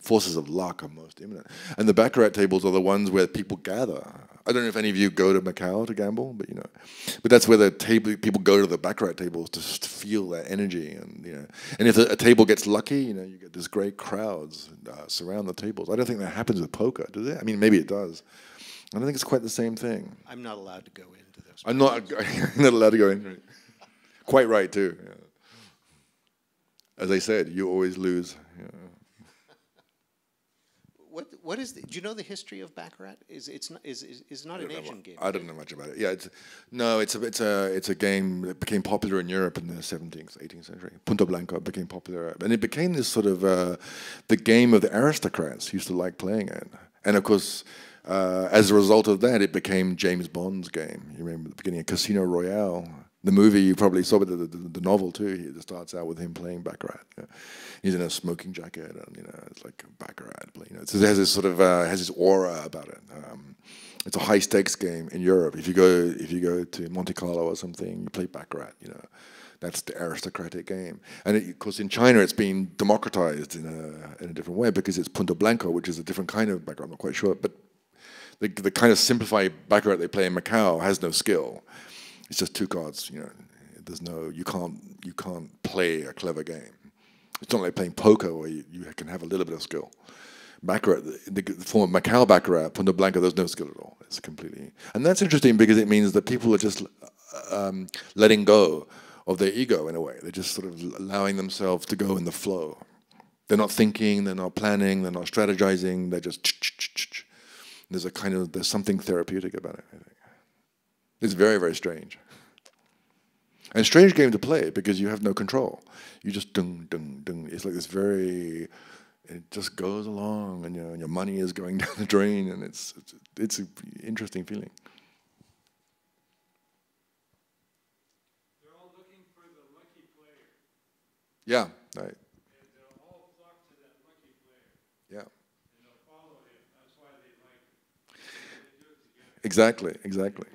forces of luck are most imminent. And the baccarat tables are the ones where people gather. I don't know if any of you go to Macau to gamble, but you know, but that's where the people go to the baccarat tables to feel that energy, and you know, and if a table gets lucky, you know, you get these great crowds surround the tables. I don't think that happens with poker, does it? I mean, maybe it does. I don't think it's quite the same thing. I'm not allowed to go into this. I'm not allowed to go into it. Quite right too. Yeah. As I said, you always lose. Yeah. What is the, do you know the history of Baccarat? Is not an Asian game? I don't know much about it. Yeah, it's a game that became popular in Europe in the 17th, 18th century. Punto Blanco became popular, and it became this sort of the game of the aristocrats used to like playing it. And of course, as a result of that, it became James Bond's game. You remember at the beginning of Casino Royale. The movie you probably saw, but the novel too, it starts out with him playing baccarat. You know. He's in a smoking jacket, and you know it's like baccarat. You know, so it has this sort of has this aura about it. It's a high stakes game in Europe. If you go to Monte Carlo or something, you play baccarat. You know, that's the aristocratic game. And it, of course, in China, it's been democratized in a different way because it's Punto Blanco, which is a different kind of baccarat. I'm not quite sure, but the kind of simplified baccarat they play in Macau has no skill. It's just two cards, you know. There's no, you can't play a clever game. It's not like playing poker where you can have a little bit of skill. Baccarat, the form of Macau baccarat, Punto Blanco, there's no skill at all. It's completely, and that's interesting because it means that people are just letting go of their ego in a way. They're just sort of allowing themselves to go in the flow. They're not thinking, they're not planning, they're not strategizing. They're just. There's something therapeutic about it, I think. It's very, very strange. And strange game to play because you have no control. You just dung, dung, dung. It's like this very, it just goes along, and you know, and your money is going down the drain, and it's an interesting feeling. They're all looking for the lucky player. Yeah, right. And they'll all flock to that lucky player. Yeah. And they'll follow him. That's why they like him. They do it together. Exactly, exactly.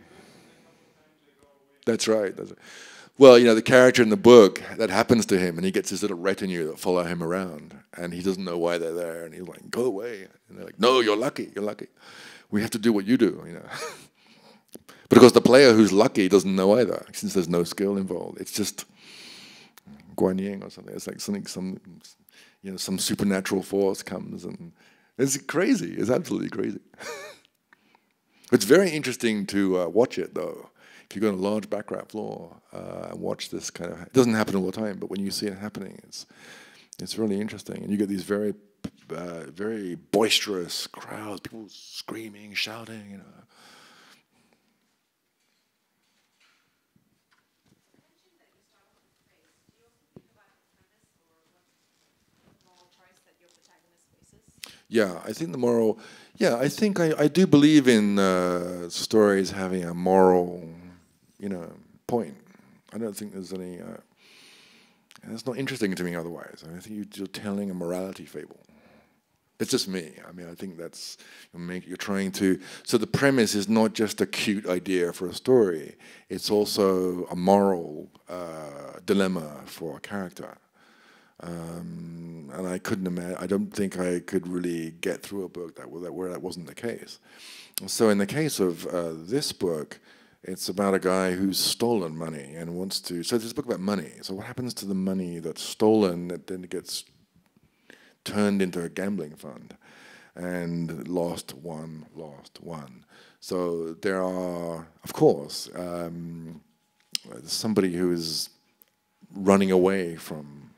That's right. Well, you know, the character in the book, that happens to him, and he gets this little retinue that follow him around, and he doesn't know why they're there, and he's like, go away. And they're like, no, you're lucky, you're lucky. We have to do what you do, you know. But of course, the player who's lucky doesn't know either, since there's no skill involved. It's just Guanyin or something. It's like some supernatural force comes, and it's crazy. It's absolutely crazy. It's very interesting to watch it, though. If you go on a large baccarat floor and watch this kind of, it doesn't happen all the time, but when you see it happening, it's really interesting, and you get these very, very boisterous crowds, people screaming, shouting, you know. Yeah, I think the moral. Yeah, I think I do believe in stories having a moral. You know, point. I don't think there's any. And it's not interesting to me otherwise. I mean, I think you're telling a morality fable. It's just me. I mean, I think that's you're trying to. So the premise is not just a cute idea for a story. It's also a moral dilemma for a character. And I couldn't imagine. I don't think I could really get through a book where that wasn't the case. So in the case of this book. It's about a guy who's stolen money and wants to. So there's a book about money. So what happens to the money that's stolen that then gets turned into a gambling fund, and lost, won. So there are, of course, somebody who is running away from.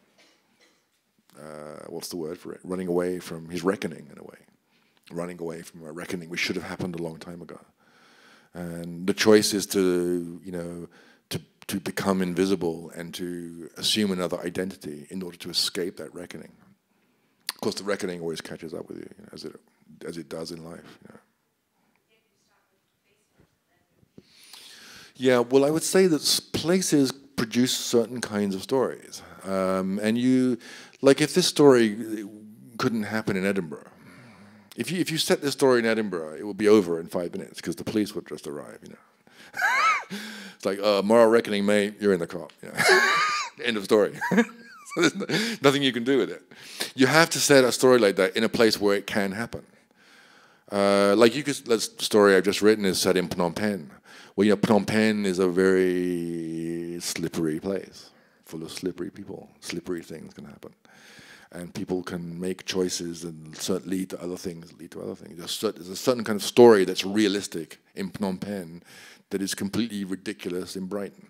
What's the word for it? Running away from his reckoning in a way, running away from a reckoning which should have happened a long time ago. And the choice is to, you know, to become invisible and to assume another identity in order to escape that reckoning. Of course, the reckoning always catches up with you, you know, as it does in life. You know. Yeah, well, I would say that places produce certain kinds of stories, and you, like, if this story couldn't happen in Edinburgh. If you set this story in Edinburgh, it will be over in 5 minutes because the police would just arrive, you know. It's like, moral reckoning, mate, you're in the cop. You know? End of story. So there's nothing you can do with it. You have to set a story like that in a place where it can happen. Like you could, the story I've just written is set in Phnom Penh. Well, you know, Phnom Penh is a very slippery place, full of slippery people. Slippery things can happen. And people can make choices and lead to other things, There's a certain kind of story that's realistic in Phnom Penh that is completely ridiculous in Brighton.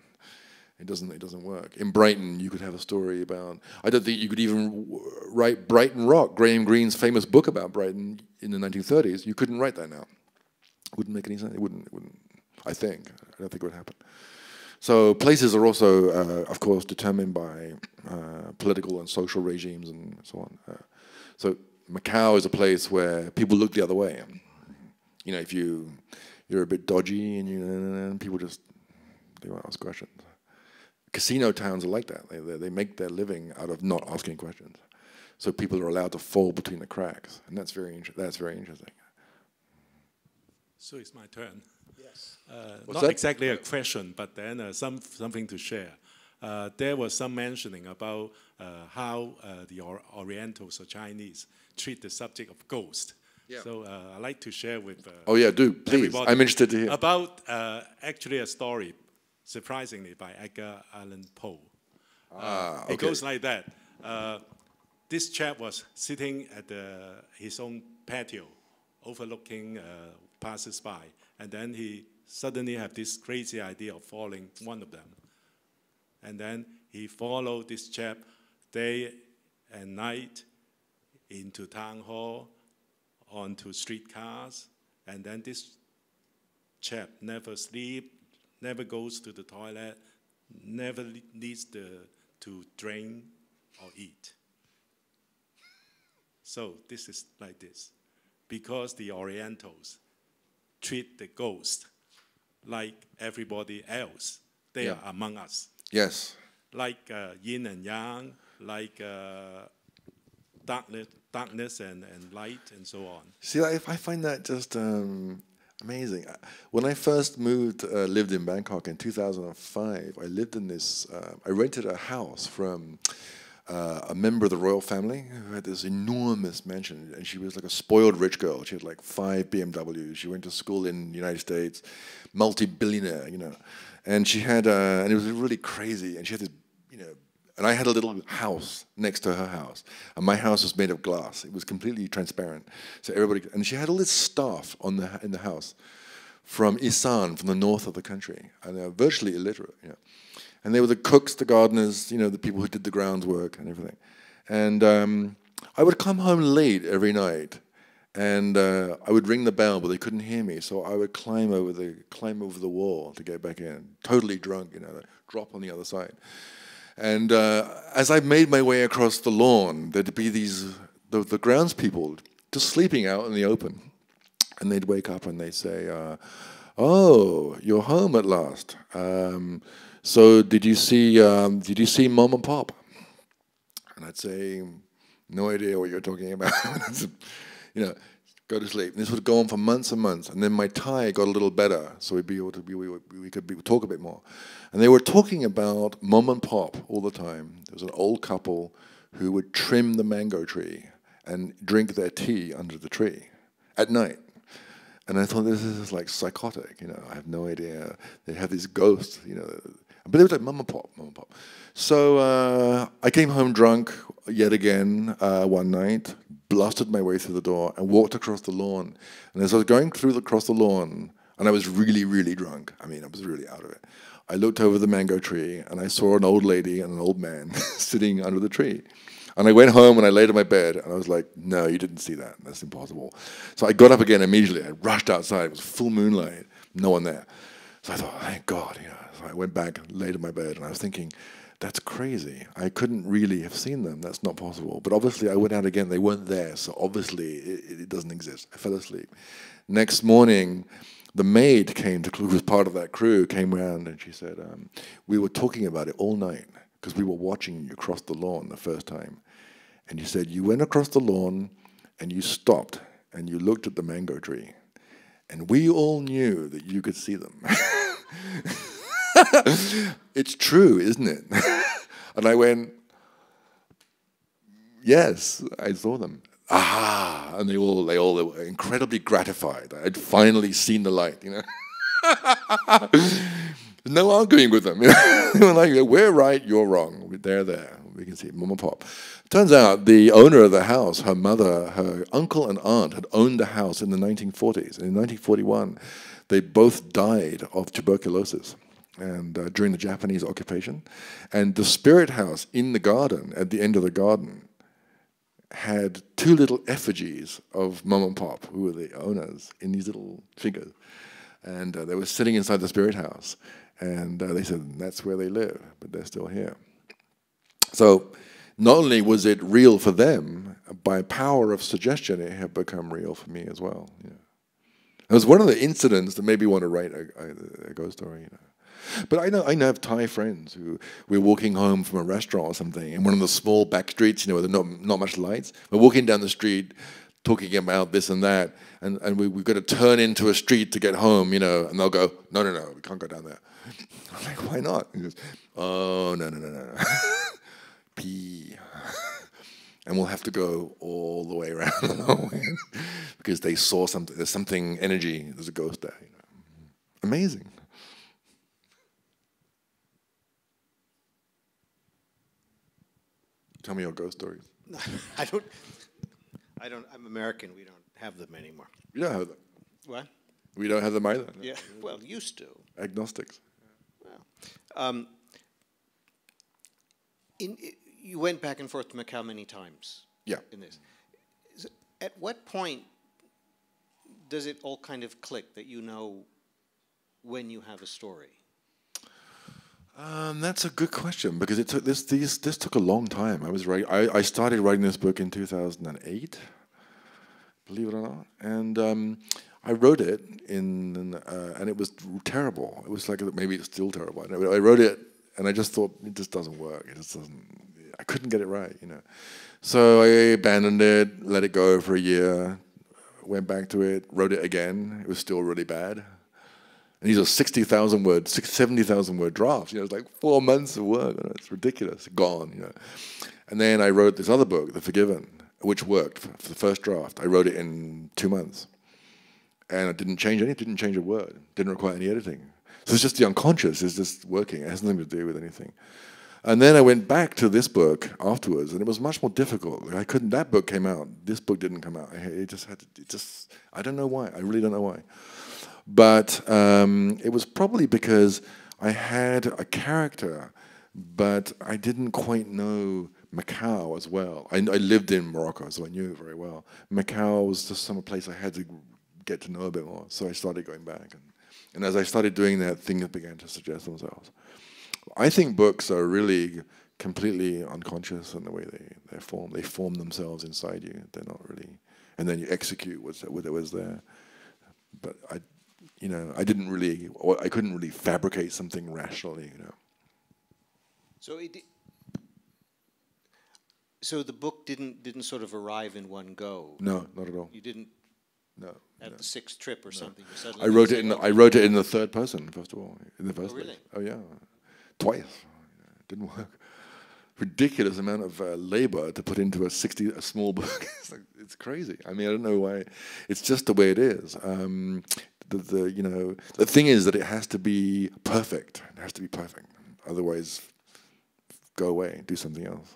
It doesn't work. In Brighton, you could have a story about, I don't think you could even write Brighton Rock, Graham Greene's famous book about Brighton in the 1930s. You couldn't write that now. It wouldn't make any sense. It wouldn't, I think. I don't think it would happen. So places are also, of course, determined by political and social regimes and so on. So Macau is a place where people look the other way. You know, if you're a bit dodgy and people just, they won't ask questions. Casino towns are like that. They make their living out of not asking questions. So people are allowed to fall between the cracks, and that's very interesting. So it's my turn. Yes. Not exactly a question, but then something to share. There was some mentioning about how the Orientals or Chinese treat the subject of ghosts. Yeah. So I'd like to share with do please. I'm interested to hear. About actually a story, surprisingly, by Edgar Allan Poe. Okay. It goes like that. This chap was sitting at his own patio, overlooking passers-by, and then he suddenly had this crazy idea of falling one of them. And then he followed this chap day and night into town hall, onto streetcars, and then this chap never sleeps, never goes to the toilet, never needs to drink or eat. So this is like this, because the Orientals treat the ghost like everybody else. They are among us. Yes. Like yin and yang, like darkness and light, and so on. See, I find that just amazing. When I first lived in Bangkok in 2005, I lived in this, I rented a house from a member of the royal family who had this enormous mansion, and she was like a spoiled rich girl. She had like 5 BMWs. She went to school in the United States, multi-billionaire, you know. And she had, and it was really crazy, and she had this, you know, and I had a little house next to her house, and my house was made of glass. It was completely transparent. So everybody, and she had all this staff in the house from Isan, from the north of the country, and they were virtually illiterate, you know. And they were the cooks, the gardeners, you know, the people who did the grounds work and everything. And I would come home late every night, and I would ring the bell, but they couldn't hear me. So I would climb over the wall to get back in, totally drunk, you know, like, drop on the other side. And as I made my way across the lawn, there'd be the grounds people just sleeping out in the open, and they'd wake up and they'd say, "Oh, you're home at last. So did you see Mom and Pop?" And I'd say, "No idea what you're talking about." You know, go to sleep. And this would go on for months and months. And then my Thai got a little better, so we'd be able to talk a bit more. And they were talking about Mom and Pop all the time. There was an old couple who would trim the mango tree and drink their tea under the tree at night. And I thought, this is like psychotic, you know. I have no idea. They have these ghosts, you know. But it was like Mom and Pop, Mom and Pop. So I came home drunk yet again one night, blasted my way through the door, and walked across the lawn. And as I was going across the lawn, and I was really, really drunk. I mean, I was really out of it. I looked over the mango tree, and I saw an old lady and an old man sitting under the tree. And I went home and I laid in my bed and I was like, "No, you didn't see that. That's impossible." So I got up again immediately. I rushed outside. It was full moonlight. No one there. So I thought, "Thank God." You know. So I went back and laid in my bed and I was thinking, that's crazy. I couldn't really have seen them. That's not possible. But obviously I went out again. They weren't there. So obviously it doesn't exist. I fell asleep. Next morning, the maid came, who was part of that crew, came around and she said, "We were talking about it all night, because we were watching you cross the lawn the first time. And you said you went across the lawn and you stopped and you looked at the mango tree. And we all knew that you could see them." It's true, isn't it? And I went, "Yes, I saw them." "Aha!" And they all were incredibly gratified. I'd finally seen the light, you know. No arguing with them. They were like, "We're right, you're wrong. They're there. We can see it. Mom and Pop." Turns out the owner of the house, her mother, her uncle and aunt had owned the house in the 1940s. And in 1941, they both died of tuberculosis and during the Japanese occupation. And the spirit house in the garden, at the end of the garden, had 2 little effigies of Mom and Pop, who were the owners, in these little figures. And they were sitting inside the spirit house. And they said, that's where they live, but they're still here. So not only was it real for them, by power of suggestion, it had become real for me as well. Yeah. It was one of the incidents that made me want to write a ghost story. You know. But I know of Thai friends who we're walking home from a restaurant or something, and we're on the small back streets, you know, where there are not much lights. We're walking down the street, talking about this and that, and we've got to turn into a street to get home, you know, and they'll go, no, no, no, we can't go down there. I'm like, why not? He goes, oh, no, no, no, no, pee. And we'll have to go all the way around the whole way because they saw something, there's something energy, there's a ghost there. You know. Amazing. Tell me your ghost stories. I don't. I'm American. We don't have them anymore. We don't have them. What? We don't have them either. No. Yeah. Well, used to. Agnostics. Well, you went back and forth to Macau many times. Yeah. In this, at what point does it all kind of click that you know when you have a story? That's a good question because it took this took a long time. I started writing this book in 2008, believe it or not, and I wrote it and it was terrible. It was like maybe it's still terrible. I wrote it and I just thought it just doesn't work. It just doesn't. I couldn't get it right, you know. So I abandoned it, let it go for a year, went back to it, wrote it again. It was still really bad. And these are 60,000 word, 70,000 word drafts. You know, it's like 4 months of work. You know, it's ridiculous. Gone. You know. And then I wrote this other book, The Forgiven, which worked for the first draft. I wrote it in 2 months, and I didn't change anything. Didn't change a word. Didn't require any editing. So it's just the unconscious is just working. It has nothing to do with anything. And then I went back to this book afterwards, and it was much more difficult. I couldn't. That book came out. This book didn't come out. It just had to. It just. I don't know why. I really don't know why. But it was probably because I had a character, but I didn't quite know Macau as well. I lived in Morocco, so I knew it very well. Macau was just some place I had to get to know a bit more, so I started going back. And as I started doing that, things began to suggest themselves. I think books are really completely unconscious in the way they form. They form themselves inside you. They're not really... And then you execute what was there. But you know, I couldn't really fabricate something rationally, you know. So so the book didn't sort of arrive in one go. No, not at all. You didn't. No. At the sixth trip or something. I wrote it in the third person first of all. In the first. Oh really? Oh yeah, twice. It didn't work. Ridiculous amount of labor to put into a small book. It's crazy. I mean, I don't know why. It's just the way it is. You know, the thing is that it has to be perfect. It has to be perfect. Otherwise, go away, do something else.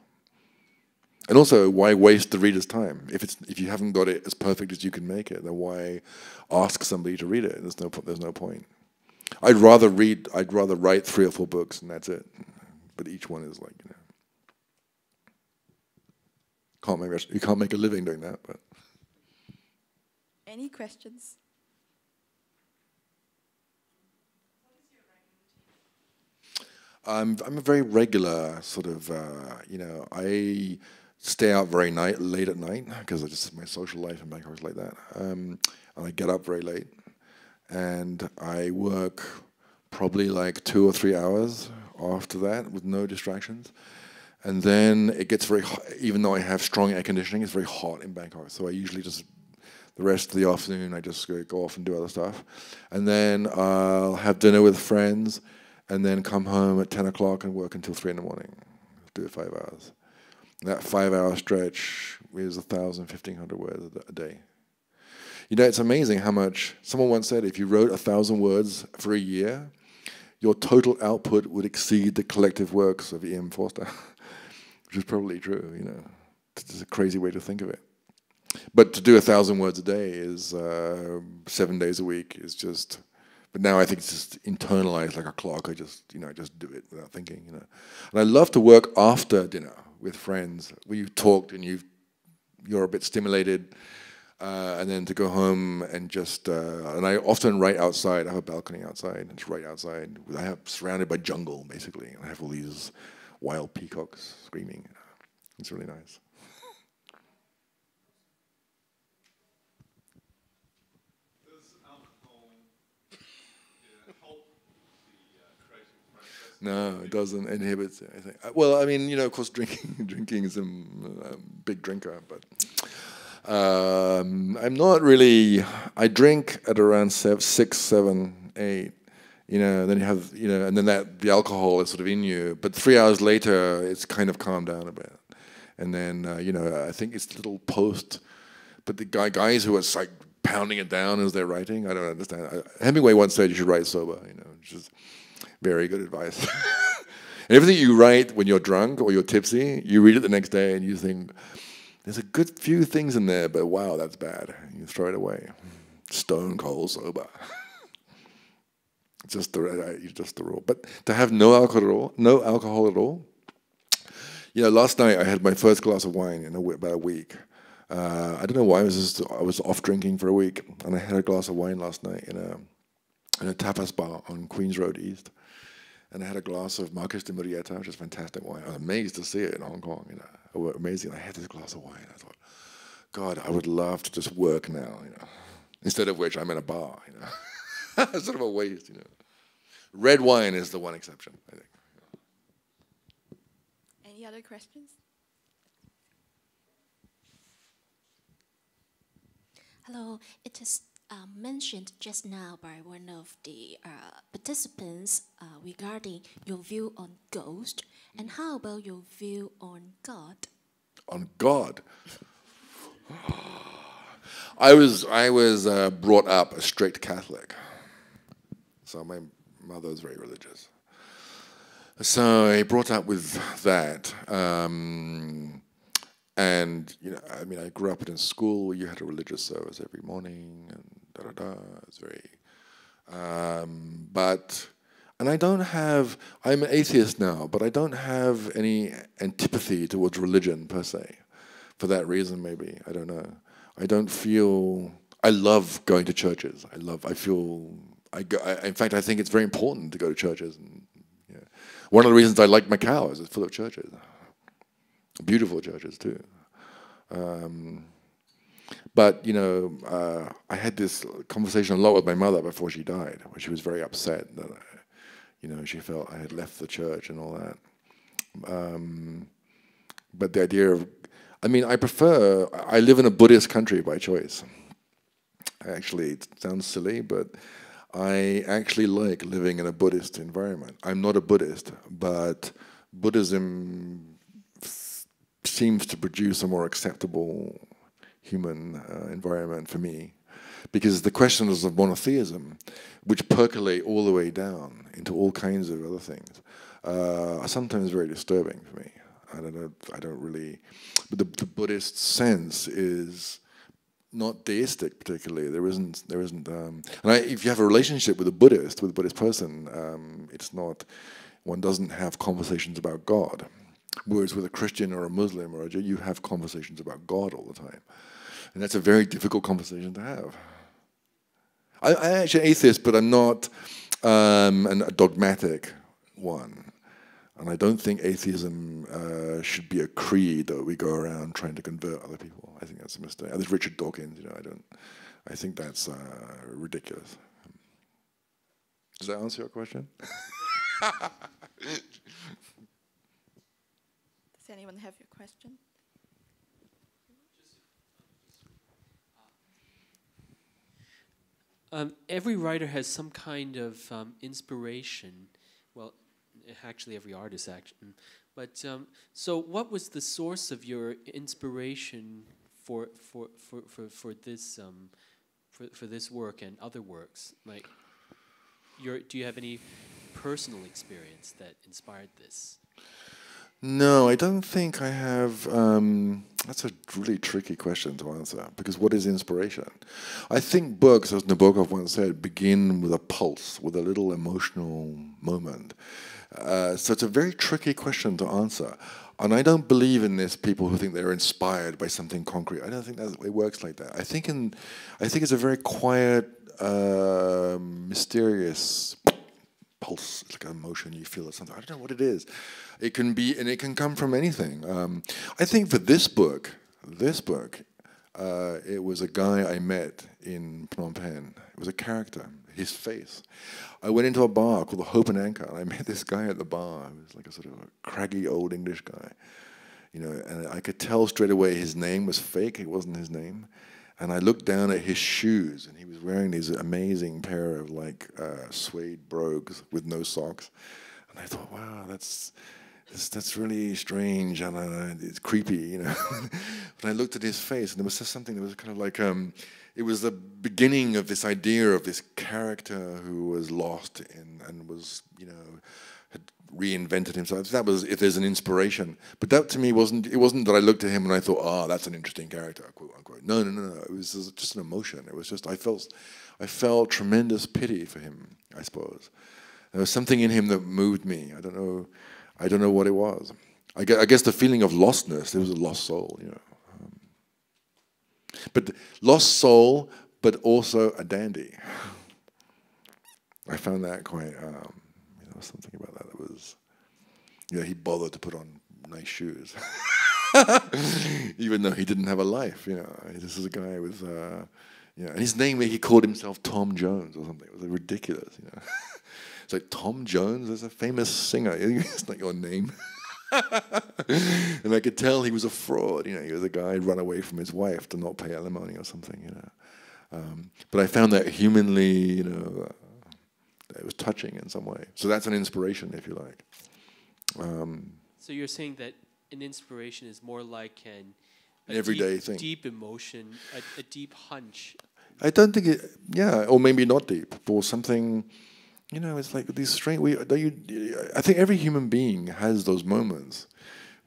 And also, why waste the reader's time? If you haven't got it as perfect as you can make it, then why ask somebody to read it? There's no point. I'd rather write 3 or 4 books and that's it. But each one is like, you know, you can't make a living doing that. But any questions? I'm a very regular sort of, you know, I stay out very late at night because my social life in Bangkok is like that. And I get up very late and I work probably like 2 or 3 hours after that with no distractions. And then it gets very hot, even though I have strong air conditioning, it's very hot in Bangkok. So I usually just, the rest of the afternoon, I just go off and do other stuff. And then I'll have dinner with friends. And then come home at 10 o'clock and work until 3 in the morning. Do it 5 hours. That 5-hour stretch is 1,500 words a day. You know, it's amazing how much, someone once said, if you wrote 1,000 words for a year, your total output would exceed the collective works of E.M. Forster, which is probably true, you know. It's a crazy way to think of it. But to do 1,000 words a day is 7 days a week is just... But now I think it's just internalized like a clock. I just do it without thinking, you know. And I love to work after dinner with friends where you've talked and you're a bit stimulated, and then to go home and just. And I often write outside. I have a balcony outside and it's right outside. I have surrounded by jungle basically, and I have all these wild peacocks screaming. You know. It's really nice. No, it doesn't inhibit anything. Well, I mean, you know, of course, drinking is a big drinker, but I'm not really. I drink at around 6, 7, 8. You know, then you have, you know, and then the alcohol is sort of in you. But 3 hours later, it's kind of calmed down a bit. And then, you know, I think it's the little post. But the guys who are like pounding it down as they're writing, I don't understand. Hemingway once said you should write sober, you know, which is very good advice. And everything you write when you're drunk or you're tipsy, you read it the next day and you think, there's a good few things in there, but wow, that's bad. You throw it away. Stone cold sober. Just the rule. But to have no alcohol at all. You know, last night I had my first glass of wine in about a week. I don't know why. I was off drinking for a week, and I had a glass of wine last night in a tapas bar on Queens Road East, and I had a glass of Marques de Murrieta, which is fantastic wine. I was amazed to see it in Hong Kong. You know, amazing. I had this glass of wine. I thought, God, I would love to just work now. You know, instead of which I'm in a bar. You know. Sort of a waste, you know. Red wine is the one exception, I think. Any other questions? Hello. It is mentioned just now by one of the participants regarding your view on ghost. And how about your view on God? On God? I was brought up a strict Catholic. So my mother was very religious. So I brought up with that. And, you know, I mean, I grew up in a school where you had a religious service every morning and da-da-da. It's very... and I don't have... I'm an atheist now, but I don't have any antipathy towards religion, per se. For that reason, maybe. I don't know. I don't feel... I love going to churches. In fact, I think it's very important to go to churches. And, you know, one of the reasons I like Macau is it's full of churches, beautiful churches too. But you know, I had this conversation a lot with my mother before she died, where she was very upset that, you know, she felt I had left the church and all that. But the idea of, I mean, I live in a Buddhist country by choice. Actually, it sounds silly, but I actually like living in a Buddhist environment. I'm not a Buddhist, but Buddhism seems to produce a more acceptable human environment for me, because the questions of monotheism, which percolate all the way down into all kinds of other things, are sometimes very disturbing for me. I don't really... But the Buddhist sense is... not theistic particularly. There isn't. If you have a relationship with a Buddhist, person, it's not. One doesn't have conversations about God. Whereas with a Christian or a Muslim or a Jew, you have conversations about God all the time, and that's a very difficult conversation to have. I'm actually an atheist, but I'm not a dogmatic one. And I don't think atheism should be a creed that we go around trying to convert other people. I think that's a mistake. There's Richard Dawkins, you know. I think that's ridiculous. Does that answer your question? Does anyone have your question? Every writer has some kind of inspiration. Well. Actually, every artist, actually. But so, what was the source of your inspiration for this work and other works? Like, do you have any personal experience that inspired this? No, I don't think I have. That's a really tricky question to answer, because what is inspiration? I think books, as Nabokov once said, begin with a pulse, with a little emotional moment. So it's a very tricky question to answer. And I don't believe in this people who think they're inspired by something concrete. I don't think that it works like that. I think it's a very quiet, mysterious pulse. It's like an emotion you feel or something. I don't know what it is. It can be, and it can come from anything. I think for this book, It was a guy I met in Phnom Penh. It was a character, his face. I went into a bar called the Hope and Anchor, and I met this guy at the bar. He was like a sort of a craggy old English guy, you know, and I could tell straight away his name was fake, it wasn't his name. And I looked down at his shoes, and he was wearing these amazing pair of like suede brogues with no socks. And I thought, wow, that's really strange, and it's creepy, you know. But I looked at his face, and there was just something that was kind of like, it was the beginning of this idea of this character who was lost and was, you know, had reinvented himself. That was, if there's an inspiration. But that to me wasn't, it wasn't that I looked at him and I thought, ah, that's an interesting character, quote unquote. No, no, no, no. It was just an emotion. It was just, I felt tremendous pity for him, I suppose. There was something in him that moved me. I don't know what it was. I guess the feeling of lostness, it was a lost soul, you know. But lost soul, but also a dandy. I found that quite, you know, something about that that was, you know, he bothered to put on nice shoes. Even though he didn't have a life, you know. This is a guy with, you know, and his name, he called himself Tom Jones or something. It was ridiculous, you know. It's like, Tom Jones is a famous singer. It's not your name. And I could tell he was a fraud. You know, he was a guy who'd run away from his wife to not pay alimony or something. You know, but I found that humanly, you know, it was touching in some way. So that's an inspiration, if you like. So you're saying that an inspiration is more like an everyday deep thing, deep emotion, a deep hunch. I don't think it. Yeah, or maybe not deep, or something. You know, it's like these strange. I think every human being has those moments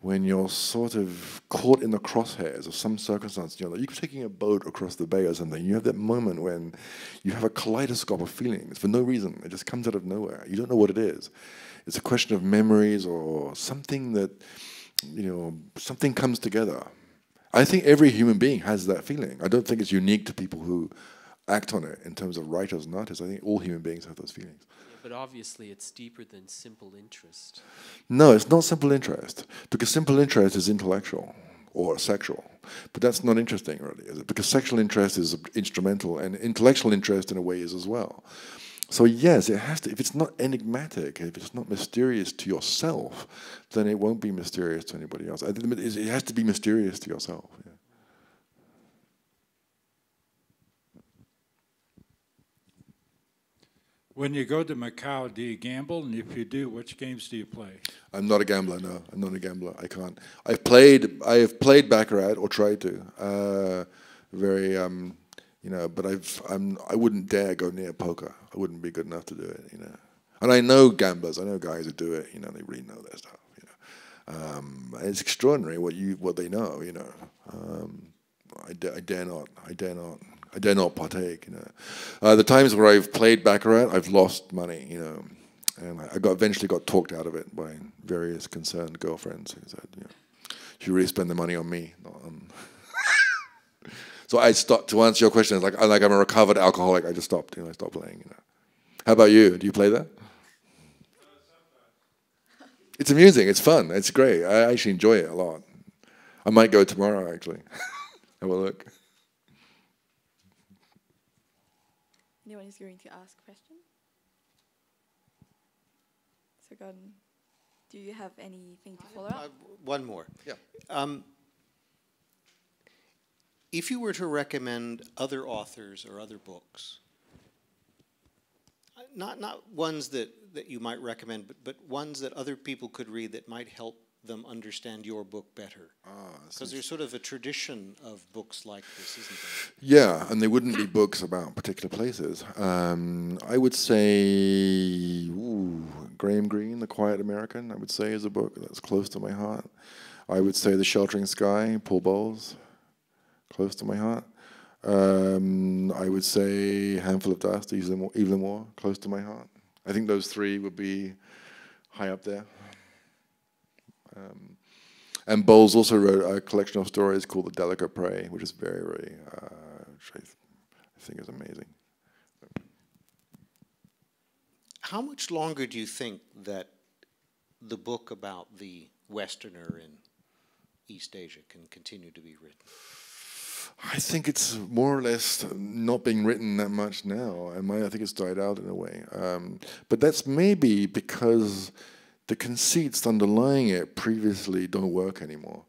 when you're sort of caught in the crosshairs of some circumstance. You know, like you're taking a boat across the bay or something. You have that moment when you have a kaleidoscope of feelings for no reason. It just comes out of nowhere. You don't know what it is. It's a question of memories or something that, you know, something comes together. I think every human being has that feeling. I don't think it's unique to people who act on it in terms of writers and artists. I think all human beings have those feelings. Yeah, but obviously it's deeper than simple interest. No, it's not simple interest, because simple interest is intellectual or sexual. But that's not interesting, really, is it? Because sexual interest is instrumental, and intellectual interest in a way is as well. So yes, it has to. If it's not enigmatic, if it's not mysterious to yourself, then it won't be mysterious to anybody else. It has to be mysterious to yourself. Yeah. When you go to Macau, do you gamble? And if you do, which games do you play? I'm not a gambler, no. I'm not a gambler. I can't. I have played Baccarat, or tried to. You know, but I wouldn't dare go near poker. I wouldn't be good enough to do it, you know. And I know gamblers. I know guys who do it, you know, they really know their stuff, you know. It's extraordinary what they know, you know. I dare not. I dare not partake, you know. The times where I've played Baccarat, I've lost money, you know. And I eventually got talked out of it by various concerned girlfriends who said, you know, should you really spend the money on me, not on... So I stopped, to answer your question, it's like I'm a recovered alcoholic, I just stopped, you know, I stopped playing, you know. How about you? Do you play that? It's amusing, it's fun, it's great. I actually enjoy it a lot. I might go tomorrow, actually. Have a look. Anyone who's going to ask a question? So, Gordon, do you have anything to follow up? One more. Yeah. If you were to recommend other authors or other books, not ones that you might recommend, but ones that other people could read that might help them understand your book better. Because there's sort of a tradition of books like this, isn't there? Yeah, and they wouldn't be books about particular places. I would say, Graham Greene, The Quiet American, I would say is a book that's close to my heart. I would say The Sheltering Sky, Paul Bowles, close to my heart. I would say A Handful of Dust, Evelyn Waugh, close to my heart. I think those three would be high up there. And Bowles also wrote a collection of stories called The Delicate Prey, which is very, very, I think is amazing. How much longer do you think that the book about the Westerner in East Asia can continue to be written? I think it's more or less not being written that much now. I think it's died out in a way. But that's maybe because the conceits underlying it previously don't work anymore.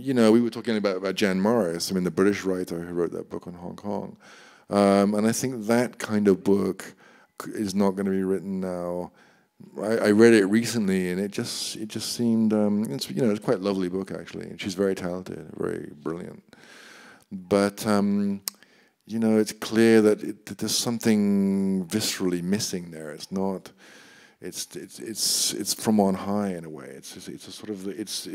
You know, we were talking about Jan Morris, the British writer who wrote that book on Hong Kong. And I think that kind of book is not going to be written now. I read it recently, and it just seemed it's, it's quite a lovely book actually. And she's very talented, very brilliant. But you know, it's clear that, that there's something viscerally missing there. It's not. It's from on high in a way. It's a sort of it's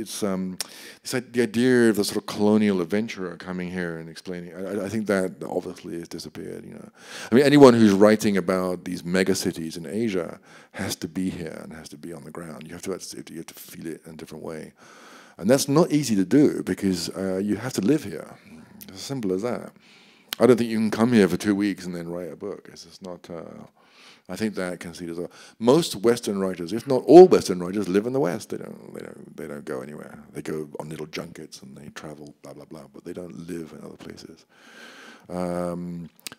like the idea of the sort of colonial adventurer coming here and explaining. I think that obviously has disappeared. Anyone who's writing about these megacities in Asia has to be here and has to be on the ground. You have to feel it in a different way, and that's not easy to do because you have to live here. It's as simple as that. I don't think you can come here for 2 weeks and then write a book. It's just not. I think that conceit as well. Most Western writers, if not all Western writers, live in the West. They don't go anywhere. They go on little junkets and they travel, blah blah blah. But they don't live in other places.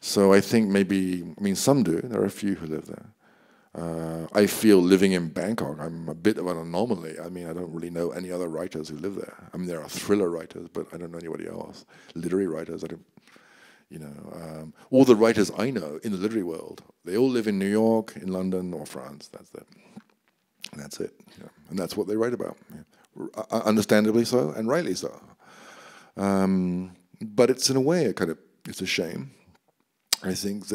So I think maybe, some do. There are a few who live there. I feel living in Bangkok, I'm a bit of an anomaly. I don't really know any other writers who live there. There are thriller writers, but I don't know anybody else. Literary writers, I don't. All the writers I know in the literary world, they all live in New York, in London, or France. That's it. Yeah. And that's what they write about. Yeah. Understandably so, and rightly so. But it's in a way it's a shame. I think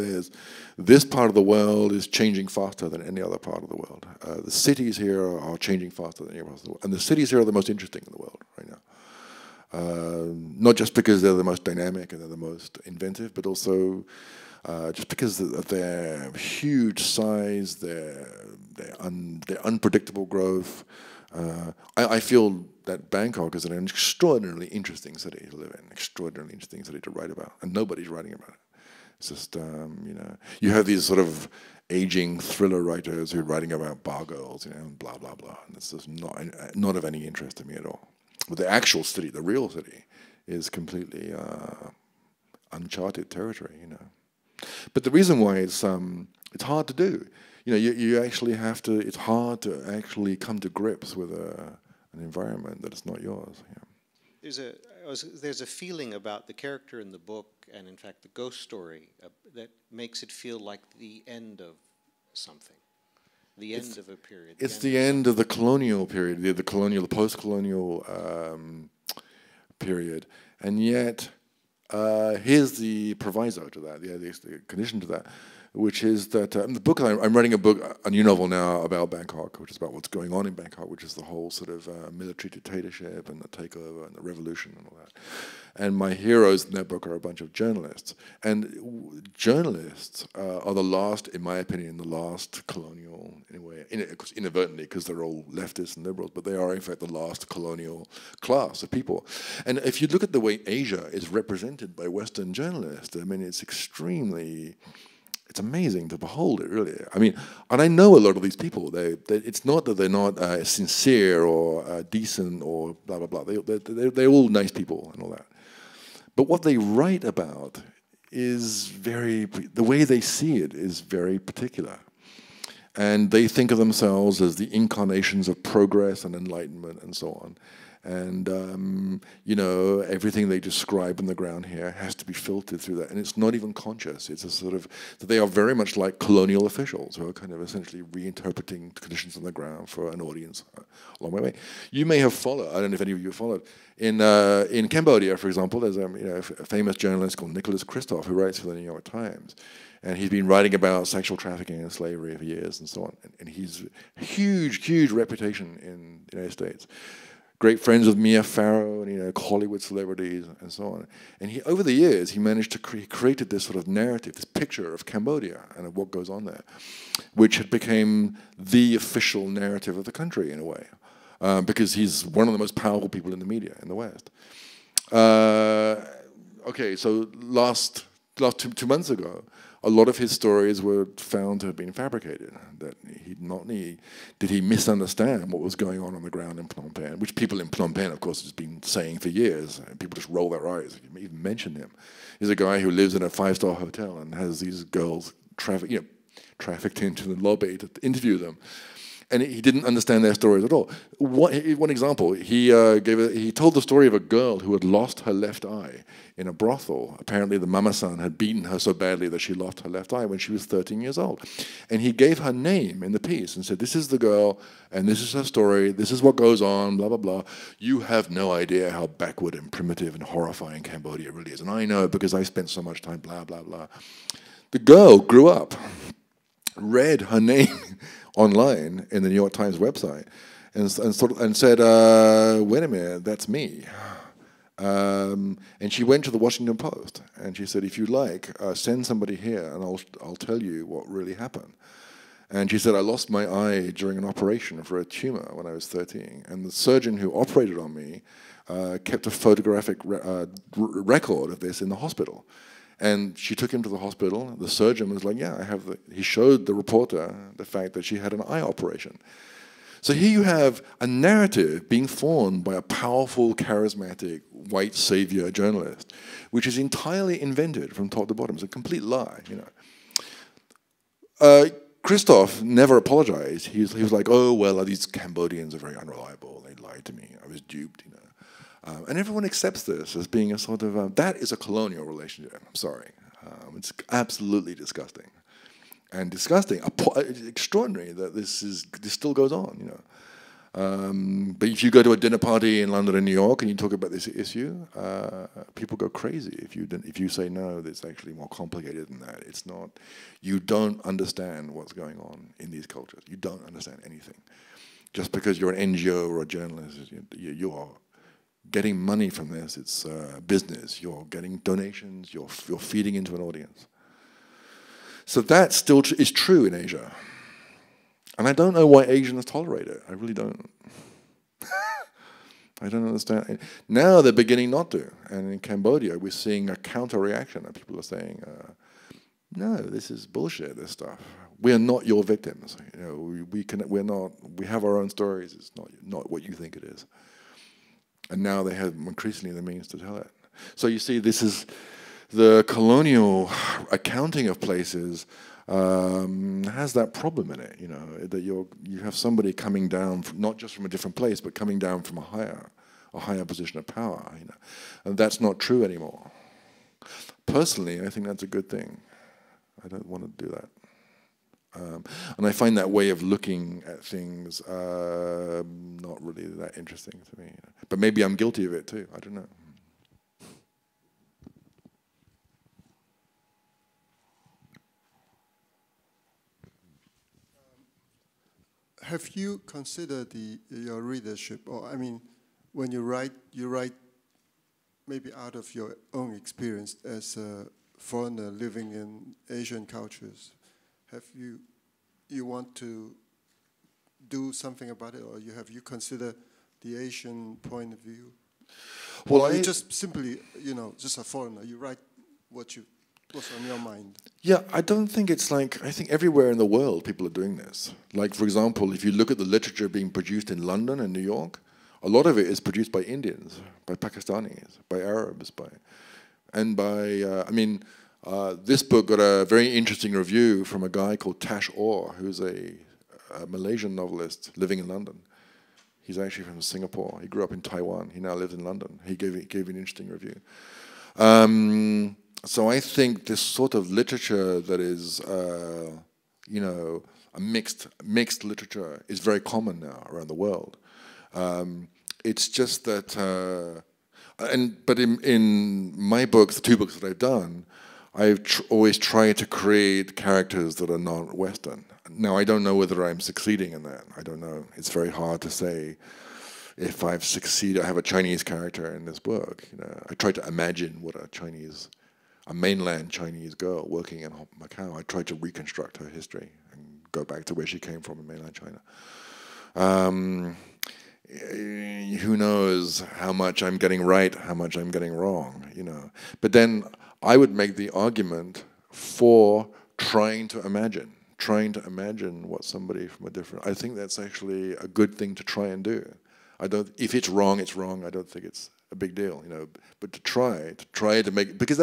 this part of the world is changing faster than any other part of the world. The cities here are changing faster than any other part of the world, and the cities here are the most interesting in the world right now. Not just because they're the most dynamic and they're the most inventive, but also just because of their huge size, their unpredictable growth. I feel that Bangkok is an extraordinarily interesting city to live in, extraordinarily interesting city to write about, and nobody's writing about it. It's just, you have these sort of aging thriller writers who are writing about bar girls, and blah, blah, blah. And it's just not of any interest to me at all. But the actual city, the real city, is completely uncharted territory, But the reason why it's hard to do, you actually have to. It's hard to actually come to grips with an environment that is not yours. Yeah. There's a feeling about the character in the book, and in fact the ghost story, that makes it feel like the end of something. The end of a period. It's the end of the colonial period, the post-colonial period, and yet here's the proviso to that, the condition to that, which is that the book I'm writing a new novel now about Bangkok, which is about what's going on in Bangkok, which is the whole sort of military dictatorship and the takeover and the revolution and all that. And my heroes in that book are a bunch of journalists, and journalists are the last, in my opinion, the last colonial, inadvertently, because they're all leftists and liberals, but they are in fact the last colonial class of people. And if you look at the way Asia is represented by Western journalists, it's extremely, it's amazing to behold it, really. And I know a lot of these people. It's not that they're not sincere or decent or blah, blah, blah. They're all nice people and all that. But what they write about is the way they see it is very particular. And they think of themselves as the incarnations of progress and enlightenment and so on. And, everything they describe on the ground here has to be filtered through that. And it's not even conscious. It's a sort of, they are very much like colonial officials who are essentially reinterpreting conditions on the ground for an audience along my way. You may have followed, I don't know if any of you have followed, in Cambodia, for example, there's a famous journalist called Nicholas Kristof who writes for the New York Times. And he's been writing about sexual trafficking and slavery for years and so on. And he's huge, huge reputation in the United States. Great friends with Mia Farrow and Hollywood celebrities and so on. And he, over the years, he managed to created this sort of narrative, this picture of Cambodia and of what goes on there, which had became the official narrative of the country in a way, because he's one of the most powerful people in the media in the West. Okay, so last 2 months ago, a lot of his stories were found to have been fabricated, that did he misunderstand what was going on the ground in Phnom Penh, which people in Phnom Penh, of course, has been saying for years. And people just roll their eyes, even mention him. He's a guy who lives in a five-star hotel and has these girls trafficked into the lobby to interview them. And he didn't understand their stories at all. One example, he told the story of a girl who had lost her left eye in a brothel. Apparently the mama-san had beaten her so badly that she lost her left eye when she was 13 years old. And he gave her name in the piece and said, this is the girl, and this is her story, this is what goes on, blah, blah, blah. You have no idea how backward and primitive and horrifying Cambodia really is. And I know because I spent so much time, blah, blah, blah. The girl grew up, read her name online in the New York Times website, and said, "Wait a minute, that's me." And she went to the Washington Post and she said, "If you like, send somebody here, and I'll tell you what really happened." And she said, "I lost my eye during an operation for a tumor when I was 13, and the surgeon who operated on me kept a photographic record of this in the hospital." And she took him to the hospital. The surgeon was like, yeah, I have the... He showed the reporter the fact that she had an eye operation. So here you have a narrative being formed by a powerful, charismatic, white savior journalist, which is entirely invented from top to bottom. It's a complete lie, you know. Christoph never apologized. He was like, oh, well, these Cambodians are very unreliable. They lied to me. I was duped, you know. And everyone accepts this as being a sort of, that is a colonial relationship, I'm sorry. It's absolutely disgusting. And disgusting, extraordinary that this still goes on, you know. But if you go to a dinner party in London and New York and you talk about this issue, people go crazy if you say, no, it's actually more complicated than that. It's not, you don't understand what's going on in these cultures. You don't understand anything. Just because you're an NGO or a journalist, you are getting money from this, it's business. You're getting donations, you're feeding into an audience. So that still is true in Asia. And I don't know why Asians tolerate it. I really don't. I don't understand. Now they're beginning not to. And in Cambodia, we're seeing a counter-reaction that people are saying, no, this is bullshit, this stuff. We are not your victims. You know, we have our own stories. It's not what you think it is. And now they have increasingly the means to tell it. So you see, this is the colonial accounting of places has that problem in it. You know, that you have somebody coming down from, not just from a different place, but coming down from a higher position of power. You know, and that's not true anymore. Personally, I think that's a good thing. I don't want to do that. And I find that way of looking at things not really that interesting to me. You know. But maybe I'm guilty of it too, I don't know. Have you considered your readership? Or I mean, when you write maybe out of your own experience as a foreigner living in Asian cultures. Have you want to do something about it, or have you considered the Asian point of view? Well, or are you just simply, you know, just a foreigner. You write what's on your mind. Yeah, I don't think it's like, I think everywhere in the world people are doing this. Like, for example, if you look at the literature being produced in London and New York, a lot of it is produced by Indians, by Pakistanis, by Arabs, this book got a very interesting review from a guy called Tash Orr, who's a Malaysian novelist living in London. He's actually from Singapore. He grew up in Taiwan. He now lives in London. He gave an interesting review. So I think this sort of literature that is, you know, a mixed literature is very common now around the world. It's just that, but in my books, the two books that I've done, I've always tried to create characters that are not Western. Now, I don't know whether I'm succeeding in that. I don't know. It's very hard to say if I've succeeded. I have a Chinese character in this book. You know, I tried to imagine what a mainland Chinese girl working in Macau, I tried to reconstruct her history and go back to where she came from in mainland China. who knows how much I'm getting right, how much I'm getting wrong, you know. But then I would make the argument for trying to imagine what somebody from a different, I think that's actually a good thing to try and do. I don't, if it's wrong, it's wrong. I don't think it's a big deal, you know, but to try to make, because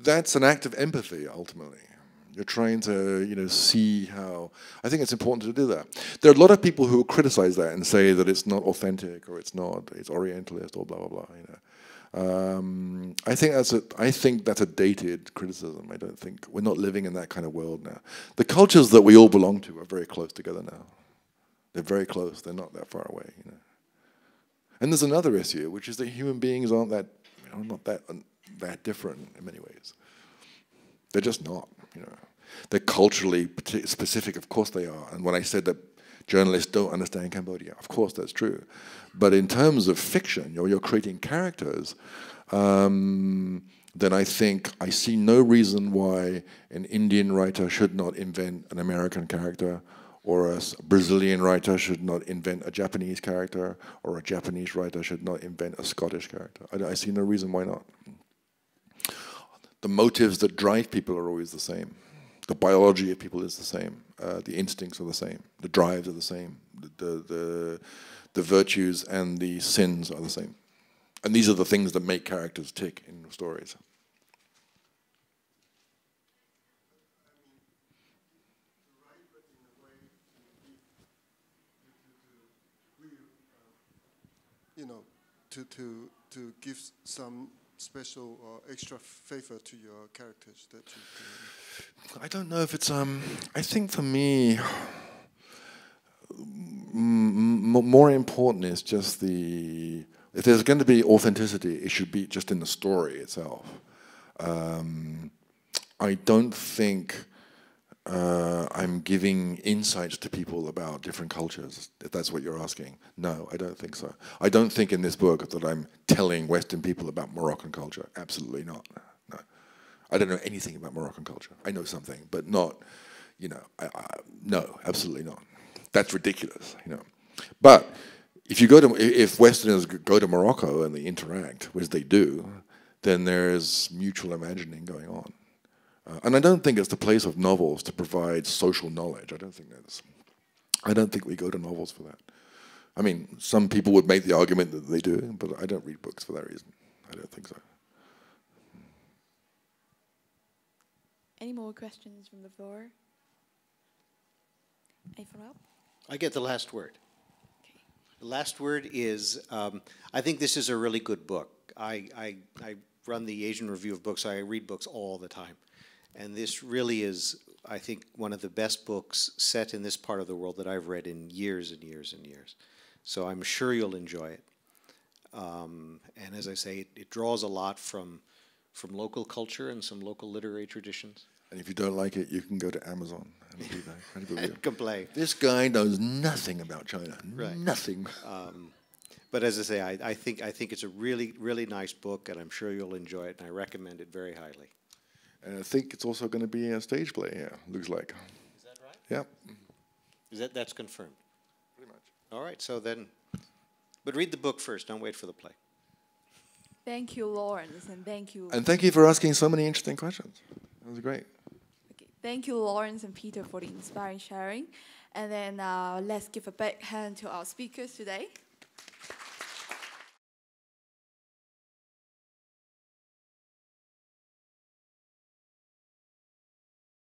that's an act of empathy, ultimately. You're trying to, you know, see how, I think it's important to do that. There are a lot of people who criticize that and say that it's not authentic or it's orientalist or blah, blah, blah, you know. I think that's a dated criticism. I don't think, we're not living in that kind of world now. The cultures that we all belong to are very close together now. They're very close, they're not that far away, you know. And there's another issue, which is that human beings aren't that, you know, not that different in many ways. They're just not, you know. They're culturally specific, of course they are. And when I said that journalists don't understand Cambodia, of course that's true. But in terms of fiction, you're creating characters, then I think I see no reason why an Indian writer should not invent an American character, or a Brazilian writer should not invent a Japanese character, or a Japanese writer should not invent a Scottish character. I see no reason why not. The motives that drive people are always the same. The biology of people is the same. The instincts are the same. The drives are the same. The virtues and the sins are the same. And these are the things that make characters tick in stories. You know, to give some special or extra favor to your characters that you do? I don't know if it's, I think for me, more important is just the, if there's going to be authenticity, it should be just in the story itself. I don't think I'm giving insights to people about different cultures, if that's what you're asking. No, I don't think so. I don't think in this book that I'm telling Western people about Moroccan culture. Absolutely not. No, I don't know anything about Moroccan culture. I know something, but not, you know, no, absolutely not. That's ridiculous, you know. But if you go to, if Westerners go to Morocco and they interact, which they do, then there's mutual imagining going on. And I don't think it's the place of novels to provide social knowledge. I don't think we go to novels for that. I mean, some people would make the argument that they do, but I don't read books for that reason. I don't think so. Any more questions from the floor? I get the last word. Okay. The last word is, I think this is a really good book. I run the Asian Review of Books. I read books all the time. And this really is, I think, one of the best books set in this part of the world that I've read in years and years and years. So I'm sure you'll enjoy it. And as I say, it draws a lot from local culture and some local literary traditions. And if you don't like it, you can go to Amazon and do that. And complain. This guy knows nothing about China. Right. Nothing. But as I say, I think it's a really, really nice book, and I'm sure you'll enjoy it, and I recommend it very highly. And I think it's also going to be a stage play, yeah, looks like. Is that right? Yeah. That's confirmed? Pretty much. All right, so then, but read the book first, don't wait for the play. Thank you, Lawrence, and thank you. And thank you for asking so many interesting questions. That was great. Okay. Thank you, Lawrence and Peter, for the inspiring sharing. And then let's give a big hand to our speakers today.